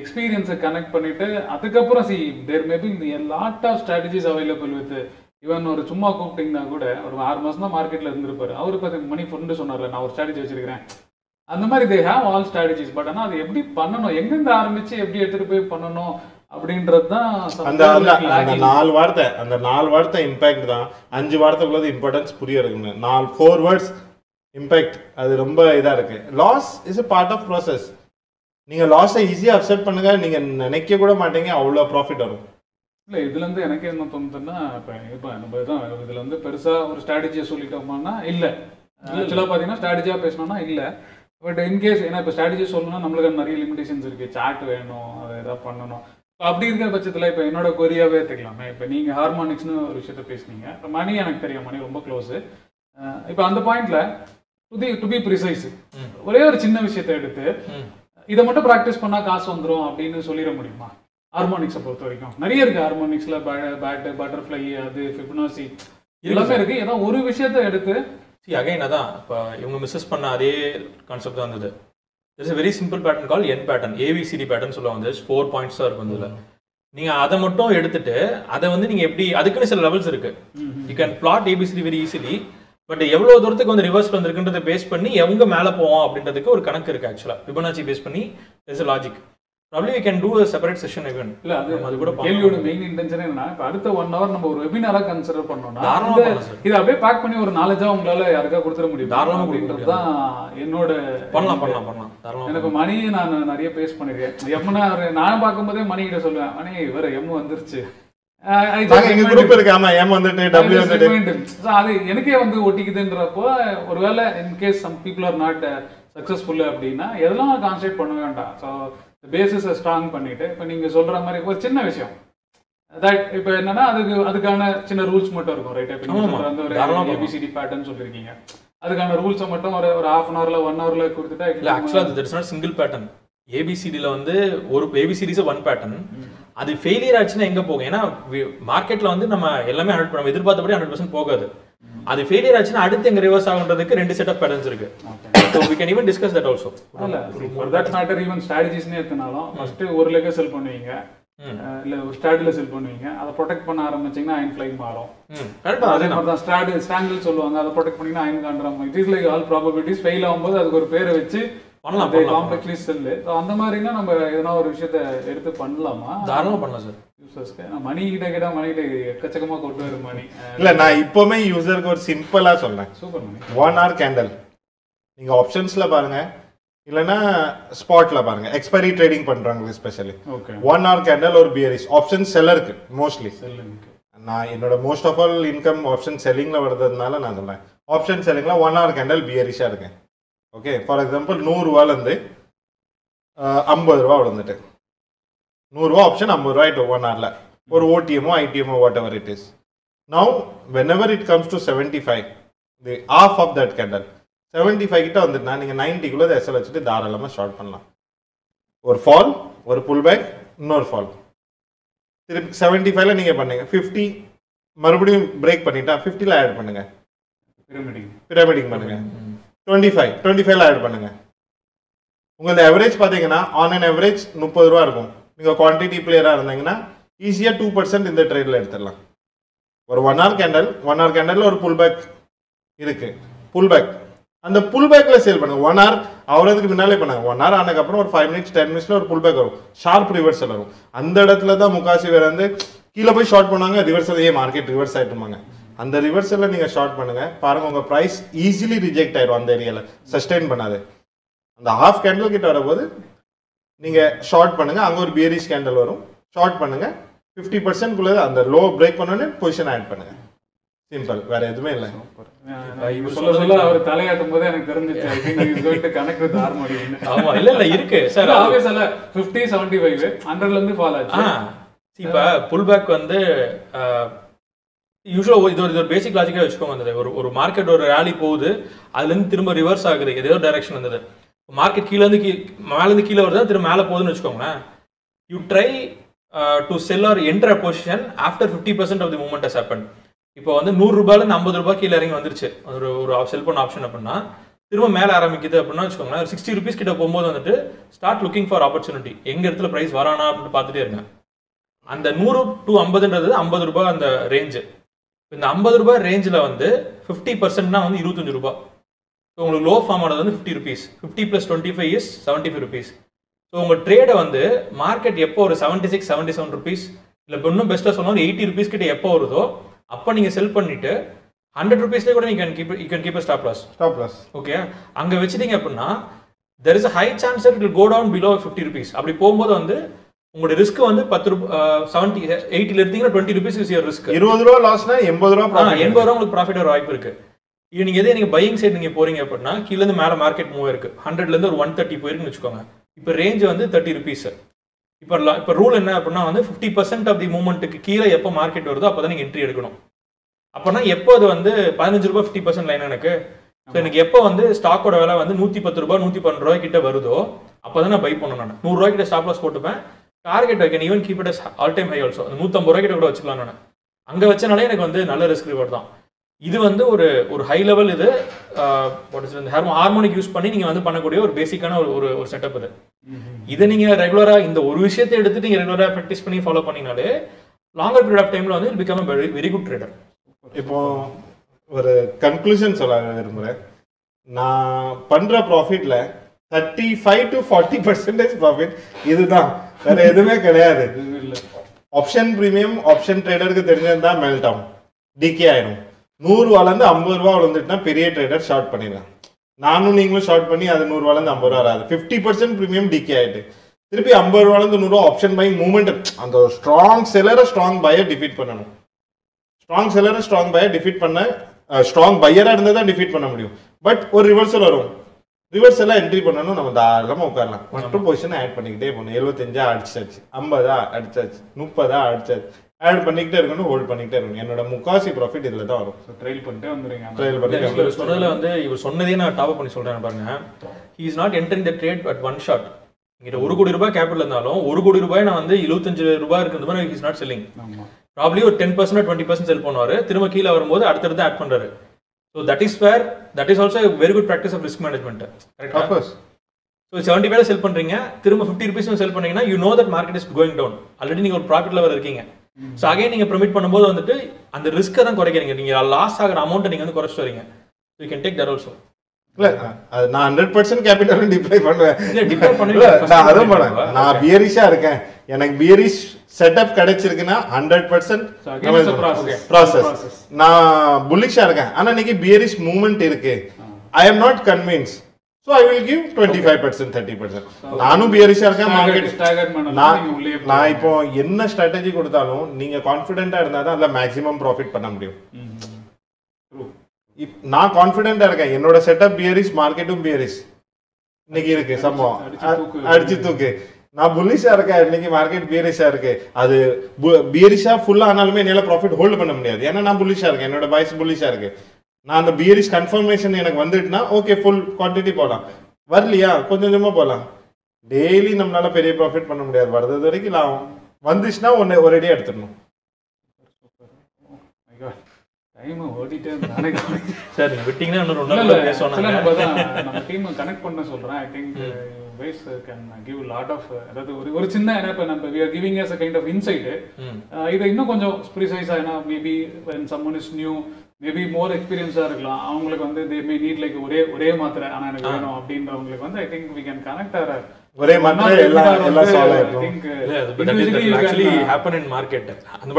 எக்ஸ்பீரியன்ஸை கனெக்ட் பண்ணிவிட்டு அதுக்கப்புறம் சி தேர் மேபி இந்த lot of strategies available with even ஒரு சும்மா கூப்பிட்டிங்கன்னா கூட ஒரு ஆறு மாதம் தான் மார்க்கெட்டில் இருந்திருப்பார். அவர் பார்த்து மணி ஃபுண்டு சொன்னார்ல நான் ஒரு ஸ்ட்ராட்டஜி வச்சுருக்கிறேன் அந்த மாதிரி they have all strategies. But ஆனால் அது எப்படி பண்ணணும் எங்கேருந்து ஆரம்பித்து எப்படி எடுத்துகிட்டு போய் பண்ணணும் அப்படின்றது தான் அந்த அந்த நாலு வார்த்தை அந்த நாலு வார்த்தை இம்பேக்ட் தான். அஞ்சு வார்த்தைக்குள்ளது இம்பார்ட்டன்ஸ் புரிய இருக்குங்க. நாலு ஃபோர் வேர்ட்ஸ் இம்பேக்ட் அது ரொம்ப இதாக இருக்குது. Loss is a part of process. நீங்கள் லாஸை ஈஸியாக அப்செப்ட் பண்ணுங்க, நீங்கள் நினைக்க கூட மாட்டீங்க அவ்வளோ ப்ராஃபிட் வரும். இல்லை இதுலேருந்து எனக்கு என்ன தோணுதுன்னா இப்போ இப்போ நம்ம தான் இதில் வந்து பெருசாக ஒரு ஸ்ட்ராட்டஜியை சொல்லிட்டோம்னா இல்லை ஆக்சுவலாக பார்த்தீங்கன்னா ஸ்ட்ராட்டஜியாக பேசணும்னா இல்லை. பட் இன்கேஸ் ஏன்னா இப்போ ஸ்ட்ராட்டஜி சொல்லணும்னா நம்மளுக்கு நிறைய லிமிடேஷன்ஸ் இருக்குது. சார்ட் வேணும் அதை எதாவது பண்ணணும். இப்போ அப்படி இருக்கிற பட்சத்தில் இப்போ என்னோட கொரியாவே தெரியாமே இப்போ நீங்கள் ஹார்மோனிக்ஸ்னு ஒரு விஷயத்த பேசுனீங்க. இப்போ மணி எனக்கு தெரியும், மணி ரொம்ப க்ளோஸு. இப்போ அந்த பாயிண்டில் to be to be precise ஒரே ஒரு சின்ன விஷயத்த எடுத்து இதை மட்டும் ப்ராக்டிஸ் பண்ணால் காசு வந்துடும் அப்படின்னு சொல்லிட முடியுமா? ஹார்மோனிக்ஸை பொறுத்த வரைக்கும் நிறைய இருக்குது. ஹார்மோனிக்ஸில் பே பேட்டு பட்டர்ஃப்ளை அது ஃபிப்னாசி எல்லாமே இருக்குது. ஏதோ ஒரு விஷயத்த எடுத்து சி அகைன் அதான் இப்போ இவங்க மிஸ்ஸஸ் பண்ண அதே கான்செப்ட் தான் இருந்தது. There's a very simple pattern called N pattern, A B C D pattern சொல்லுவாங்க. ஃபோர் பாயிண்ட்ஸாக இருக்கும். இதில் நீங்கள் அதை மட்டும் எடுத்துட்டு அதை வந்து நீங்கள் எப்படி அதுக்குன்னு சில லெவல்ஸ் இருக்குது. You can plot ABCD very easily. But எவ்வளோ தூரத்துக்கு வந்து ரிவர்ஸில் வந்துருக்குன்றதை பேஸ் பண்ணி எவங்க மேலே போவோம் அப்படின்றதுக்கு ஒரு கணக்கு இருக்குது. ஆக்சுவலாக ஃபிபனாச்சி பேஸ் பண்ணி there's a logic. Probably we can do a separate session even. இல்லை அது அது கூட கேள்வியோட மெயின் இன்டென்ஷனே என்னன்னா இப்போ அடுத்த ஒன் ஹவர் நம்ம ஒரு வெபினாராக கன்சிடர் பண்ணோம்னா இதை அப்படியே பேக் பண்ணி ஒரு நாலேஜாக உங்களால் யாருக்காக கொடுத்துட முடியும் தாராளமாக அப்படின்றது தான் என்னோட பண்ணலாம் பண்ணலாம் பண்ணலாம் தாராளம். எனக்கு மணியை நான் நிறைய பேஸ் பண்ணியிருக்கேன். எம்னா நான் பார்க்கும்போதே மணிகிட்ட சொல்லுவேன் மணி இவர் எம் வந்துருச்சு அது எனக்கே வந்து ஒட்டிக்குதுன்றப்போ ஒருவேளை in case some people are not successful அப்படின்னா எதெல்லாம் கான்சன்ட்ரேட் பண்ண வேண்டாம். ஸோ பேசிஸை ஸ்ட்ராங் பண்ணிவிட்டு இப்போ நீங்கள் சொல்கிற மாதிரி ஒரு சின்ன விஷயம் தட் இப்போ என்னென்னா அதுக்கு அதுக்கான சின்ன ரூல்ஸ் மட்டும் இருக்கும். ரைட் இப்போ நீங்கள் வந்து ஒரு ஏபிசிடி பேட்டர்ன் சொல்லியிருக்கீங்க அதுக்கான ரூல்ஸை மட்டும் ஒரு ஒரு ஹாஃப் அன் ஹவரில் ஒன் ஹவரில் கொடுத்துட்டா இல்லை ஆக்சுவலாக தட்ஸ் நாட் சிங்கிள் பேட்டர்ன். ஏபிசிடியில் வந்து ஒரு ஏபிசிடிஸை ஒன் பேட்டர்ன் அது ஃபெயிலியர் ஆச்சுன்னா எங்கே போகும்? ஏன்னா மார்க்கெட்டில் வந்து நம்ம எல்லாமே ஹண்ட்ரட் நம்ம எதிர்பார்த்தபடி ஹண்ட்ரட் பர்சன்ட் போகாது. அது ஃபெயிலியர் ஆச்சுன்னா அடுத்து எங்க ரிவர்ஸ் ஆகுன்றதுக்கு ரெண்டு செட் ஆஃப் பேட்டர்ன்ஸ் இருக்கு. So we can even discuss that also. இல்ல for that matter even strategies னே எடுத்துனாலும் ஃபர்ஸ்ட் ஒரு லெக்க செல் பண்ணுவீங்க இல்ல ஒரு ஸ்ட்ராட்டஜில செல் பண்ணுவீங்க அத ப்ரொடெக்ட் பண்ண ஆரம்பிச்சீங்கன்னா அயன் ஃப்ளைங் மாறும். கரெக்ட்டா அதே மாதிரி தான் ஸ்ட்ராட்டஜி ஸ்ட்ராங்கிள் சொல்லுவாங்க அத ப்ரொடெக்ட் பண்ணீங்கன்னா iron condor it is like all probabilities fail ஆகும்போது அதுக்கு ஒரு பேரை வச்சு பண்ணலாம். அதே காம்ப்ளெக்ஸ்லி செல் சோ அந்த மாதிரினா நம்ம எதனா ஒரு விஷயத்தை எடுத்து பண்ணலாமா? தாராளமா பண்ணலாம் சார். மணி கிட்ட கிட்ட மணி கிட்ட எக்கச்சக்கமா கொண்டு வரும் மணி இல்ல நான் இப்பவுமே யூசருக்கு ஒரு சிம்பிளா சொல்றேன். Super money one hour candle நீங்க ஆப்ஷன்ஸ்ல பாருங்க இல்லைன்னா ஸ்பாட்ல பாருங்க. எக்ஸ்பைரி ட்ரேடிங் பண்றாங்க ஸ்பெஷலி ஒன் ஆர் கேண்டல் ஒரு பியரிஷ் ஆப்ஷன் செல்லருக்கு மோஸ்ட்லி. நான் என்னோட most of all income option செல்லிங்ல வர்றதுனால நான் சொல்றேன் ஆப்ஷன் செல்லிங்ல ஒன் ஆர் கேண்டல் பியரிஷா இருக்கேன். ஓகே ஃபார் எக்ஸாம்பிள் நூறு ரூபாயில இருந்து ஐம்பது ரூபா விழுந்துட்டு நூறுரூவா ஆப்ஷன் ஐம்பது ரூபாய் இட் ஒன் ஹவரில் ஒரு ஓடிஎமோ ஐடிஎமோ whatever it is now whenever it comes to seventy five the of of that candle seventy five கிட்ட வந்துட்டுனா நீங்கள் நைன்ட்டிக்குள்ளே எஸ்எல் வச்சுட்டு தாராளமாக ஷார்ட் பண்ணலாம். ஒரு ஃபால் ஒரு புல் பேக் இன்னொரு ஃபால் திருப்பி செவன்டி ஃபைவ்ல நீங்கள் பண்ணுங்கள் ஃபிஃப்டி மறுபடியும் பிரேக் பண்ணிட்டா ஃபிஃப்டியில் ஆட் பண்ணுங்கள் பிரமிடிங் பிரமிடிங் பண்ணுங்கள் டுவெண்ட்டி ஃபைவ் டுவெண்ட்டி ஃபைவ்ல ஆட் பண்ணுங்கள். உங்களது ஆவரேஜ் பார்த்தீங்கன்னா ஆன் அண்ட் ஆவரேஜ் முப்பது ரூபா இருக்கும். நீங்கள் குவான்டிட்டி பிளேயராக இருந்தீங்கன்னா ஈஸியாக டூ பர்சன்ட் இந்த ட்ரேடில் எடுத்துடலாம். ஒரு one hour candle one hour கேண்டலில் ஒரு புல் பேக் இருக்குது புல் பேக் அந்த புல் பேக்கில் சேல் பண்ணுங்கள். ஒன் ஹவர் ஆகிறதுக்கு முன்னாலே பண்ணாங்க ஒன் ஹவர் ஆனதுக்கப்புறம் ஒரு ஃபைவ் மினிட்ஸ் டென் மினிட்ஸில் ஒரு புல் பேக் வரும் ஷார்ப் ரிவர்சல் வரும். அந்த இடத்துல தான் முக்காசி வேறு வந்து கீழே போய் ஷார்ட் பண்ணுவாங்க ரிவர்சல் ஏன் மார்க்கெட் ரிவர்ஸ் ஆகிட்டுருவாங்க. அந்த ரிவர்சலில் நீங்கள் ஷார்ட் பண்ணுங்கள் பாருங்கள் உங்கள் ப்ரைஸ் ஈஸிலி ரிஜெக்ட் ஆகிடும். அந்த ஏரியாவில் சஸ்டெயின் பண்ணாது. அந்த ஹாஃப் கேண்டல் கிட்ட வரபோது நீங்கள் ஷார்ட் பண்ணுங்கள் அங்கே ஒரு பியரிஷ் கேண்டல் வரும் ஷார்ட் பண்ணுங்கள் ஃபிஃப்டி பர்சன்ட்குள்ளே அந்த லோ பிரேக் பண்ணோன்னே பொசிஷன் ஆட் பண்ணுங்கள். Simple. Where is the main line? I was told that I think he is going to connect with R modulation. No, fifty seventy-five, one hundred fall. See, pullback is usually the basic logic. A market or a rally goes, it reverses in the direction. The market goes to the you try uh, to sell or enter a position after fifty percent of the movement has happened. Now, if you sell an option, if you sell sixty rupees, start looking for opportunity. If the price is and the one hundred to fifty is the range. In the fifty range, fifty percent is twenty-five rupees. So, you low form is fifty rupees. fifty plus twenty-five is seventy-five rupees. So, your trade on the market is seventy-six seventy-seven rupees. If you best eighty rupees, then you sell one hundred rupees, you can keep, you can keep a stop loss. Stop loss. Okay. There is a high chance that it will go down below fifty rupees. Your risk is seventy, eighty, twenty rupees is your risk. twenty rupees loss, eighty rupees profit. eighty rupees profit or profit. If you are buying side, you the market move one hundred to one thirty. Now range is thirty rupees. Now the rule is fifty percent of the movement the market is then you entry. Then fifty percent line. So if the stock one ten to one fifteen, stop loss. Target I can even keep it as all-time high also. one fifteen risk reward. This is a high level uh, what is it, harmonic use panni neenga basic setup. If you regular practice follow longer period of time you will become a very, very good trader. Now, conclusion na profit la thirty-five to forty percent profit. Option premium, option trader is meltdown. D K I. one hundred rupees period trader short. I short fifty percent premium D K I. If you have option buying movement, strong seller, strong buyer defeat. Strong seller, strong buyer defeat. Strong buyer defeat. But reversal. Reversal entry पन्ना नो नमः position add पन्नी दे बोने येलो तेंजा add पन्नी hold पन्नी टेर profit trail trail he is not entering the trade at one shot. Capital he is not selling. Probably ten percent or twenty percent sell. So that is where, that is also a very good practice of risk management. Correct? Of course. So seventy rupees sell fifty rupees sell, you know that market is going down. Already you have a profit level. Mm-hmm. So again you permit it, and the risk is correct. You loss amount correct. So you can take that also. I one hundred percent capital deploy. Yeah, deploy no, that's I have a bearish setup one hundred percent so process. process. I am bullish and bearish movement. I am not convinced. So I will give twenty-five percent, thirty percent. I am bearish market. I am not strategy. You are confident that maximum profit. True. If I am confident that setup bearish, market bearish. I am bullish and market bearish. Bearish is full of profit hold. I am bullish and buy bullish. I am bearish confirmation. Okay, full quantity. Daily, we have a profit. one I'm a hot eater. Sir, betting is not a team connect. I think you guys can give a lot of. We are giving us a kind of insight. Either you know, precise, maybe when someone is new, maybe more experienced, they may need like Ure Matra. I think we can connect our. I think it actually happen in market. I think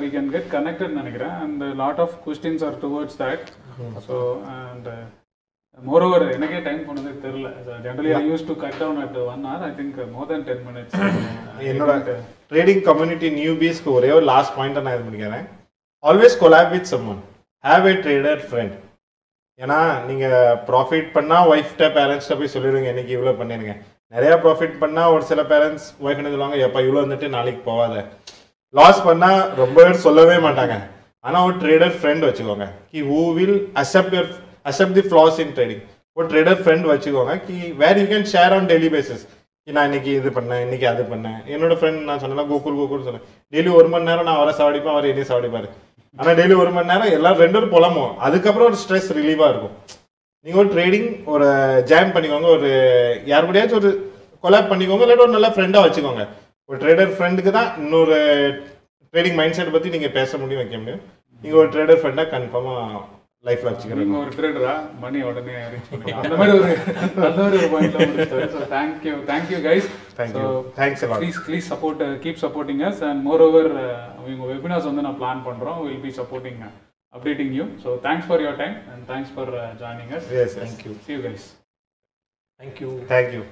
we can get connected and a lot of questions are towards that. So and Moreover, I time so generally, I used to cut down at one hour. I think more than ten minutes. Know, trading community newbies ko last point na I always collab with someone. Have a trader friend. Yana ninga profit panna wife ta parents ta poi solirunga eniki ivlo pannenga. Nareya profit panna or sila parents wife na solanga appa ivlo vandu naalik povada. Loss panna romba sollave maatanga. Ana or trader friend vechukonga ki who will accept your accept the flaws in trading. Or trader friend ki where you can share on daily basis. Ki na eniki idu panna eniki adu panna. Enoda friend na sonna gokul gokul sonna. Daily oru man nera na avara savadi pa avara ene savadi pa. Ana daily oru man nera ella render polamo. Adukapra or stress reliever irukum. Neenga trading or jam panikonga or yarudaiya or collab panikonga illa or nalla friend ah vechukonga. Or trader friend ku da innor trading mindset pathi neenga pesa mudiyum vekka mudiyum. Neenga or trader friend ah confirm life la vechirukku or trader ah money odane arrange pannunga andha mari oru andha oru point la mudutha. So thank you thank you guys thank so, you thanks a lot please please support uh, keep supporting us and moreover avanga uh, webinars vandu na plan pandrom we will be supporting uh, updating you. So thanks for your time and thanks for uh, joining us. Yes, yes. Thank you. See you guys. Thank you. Thank you.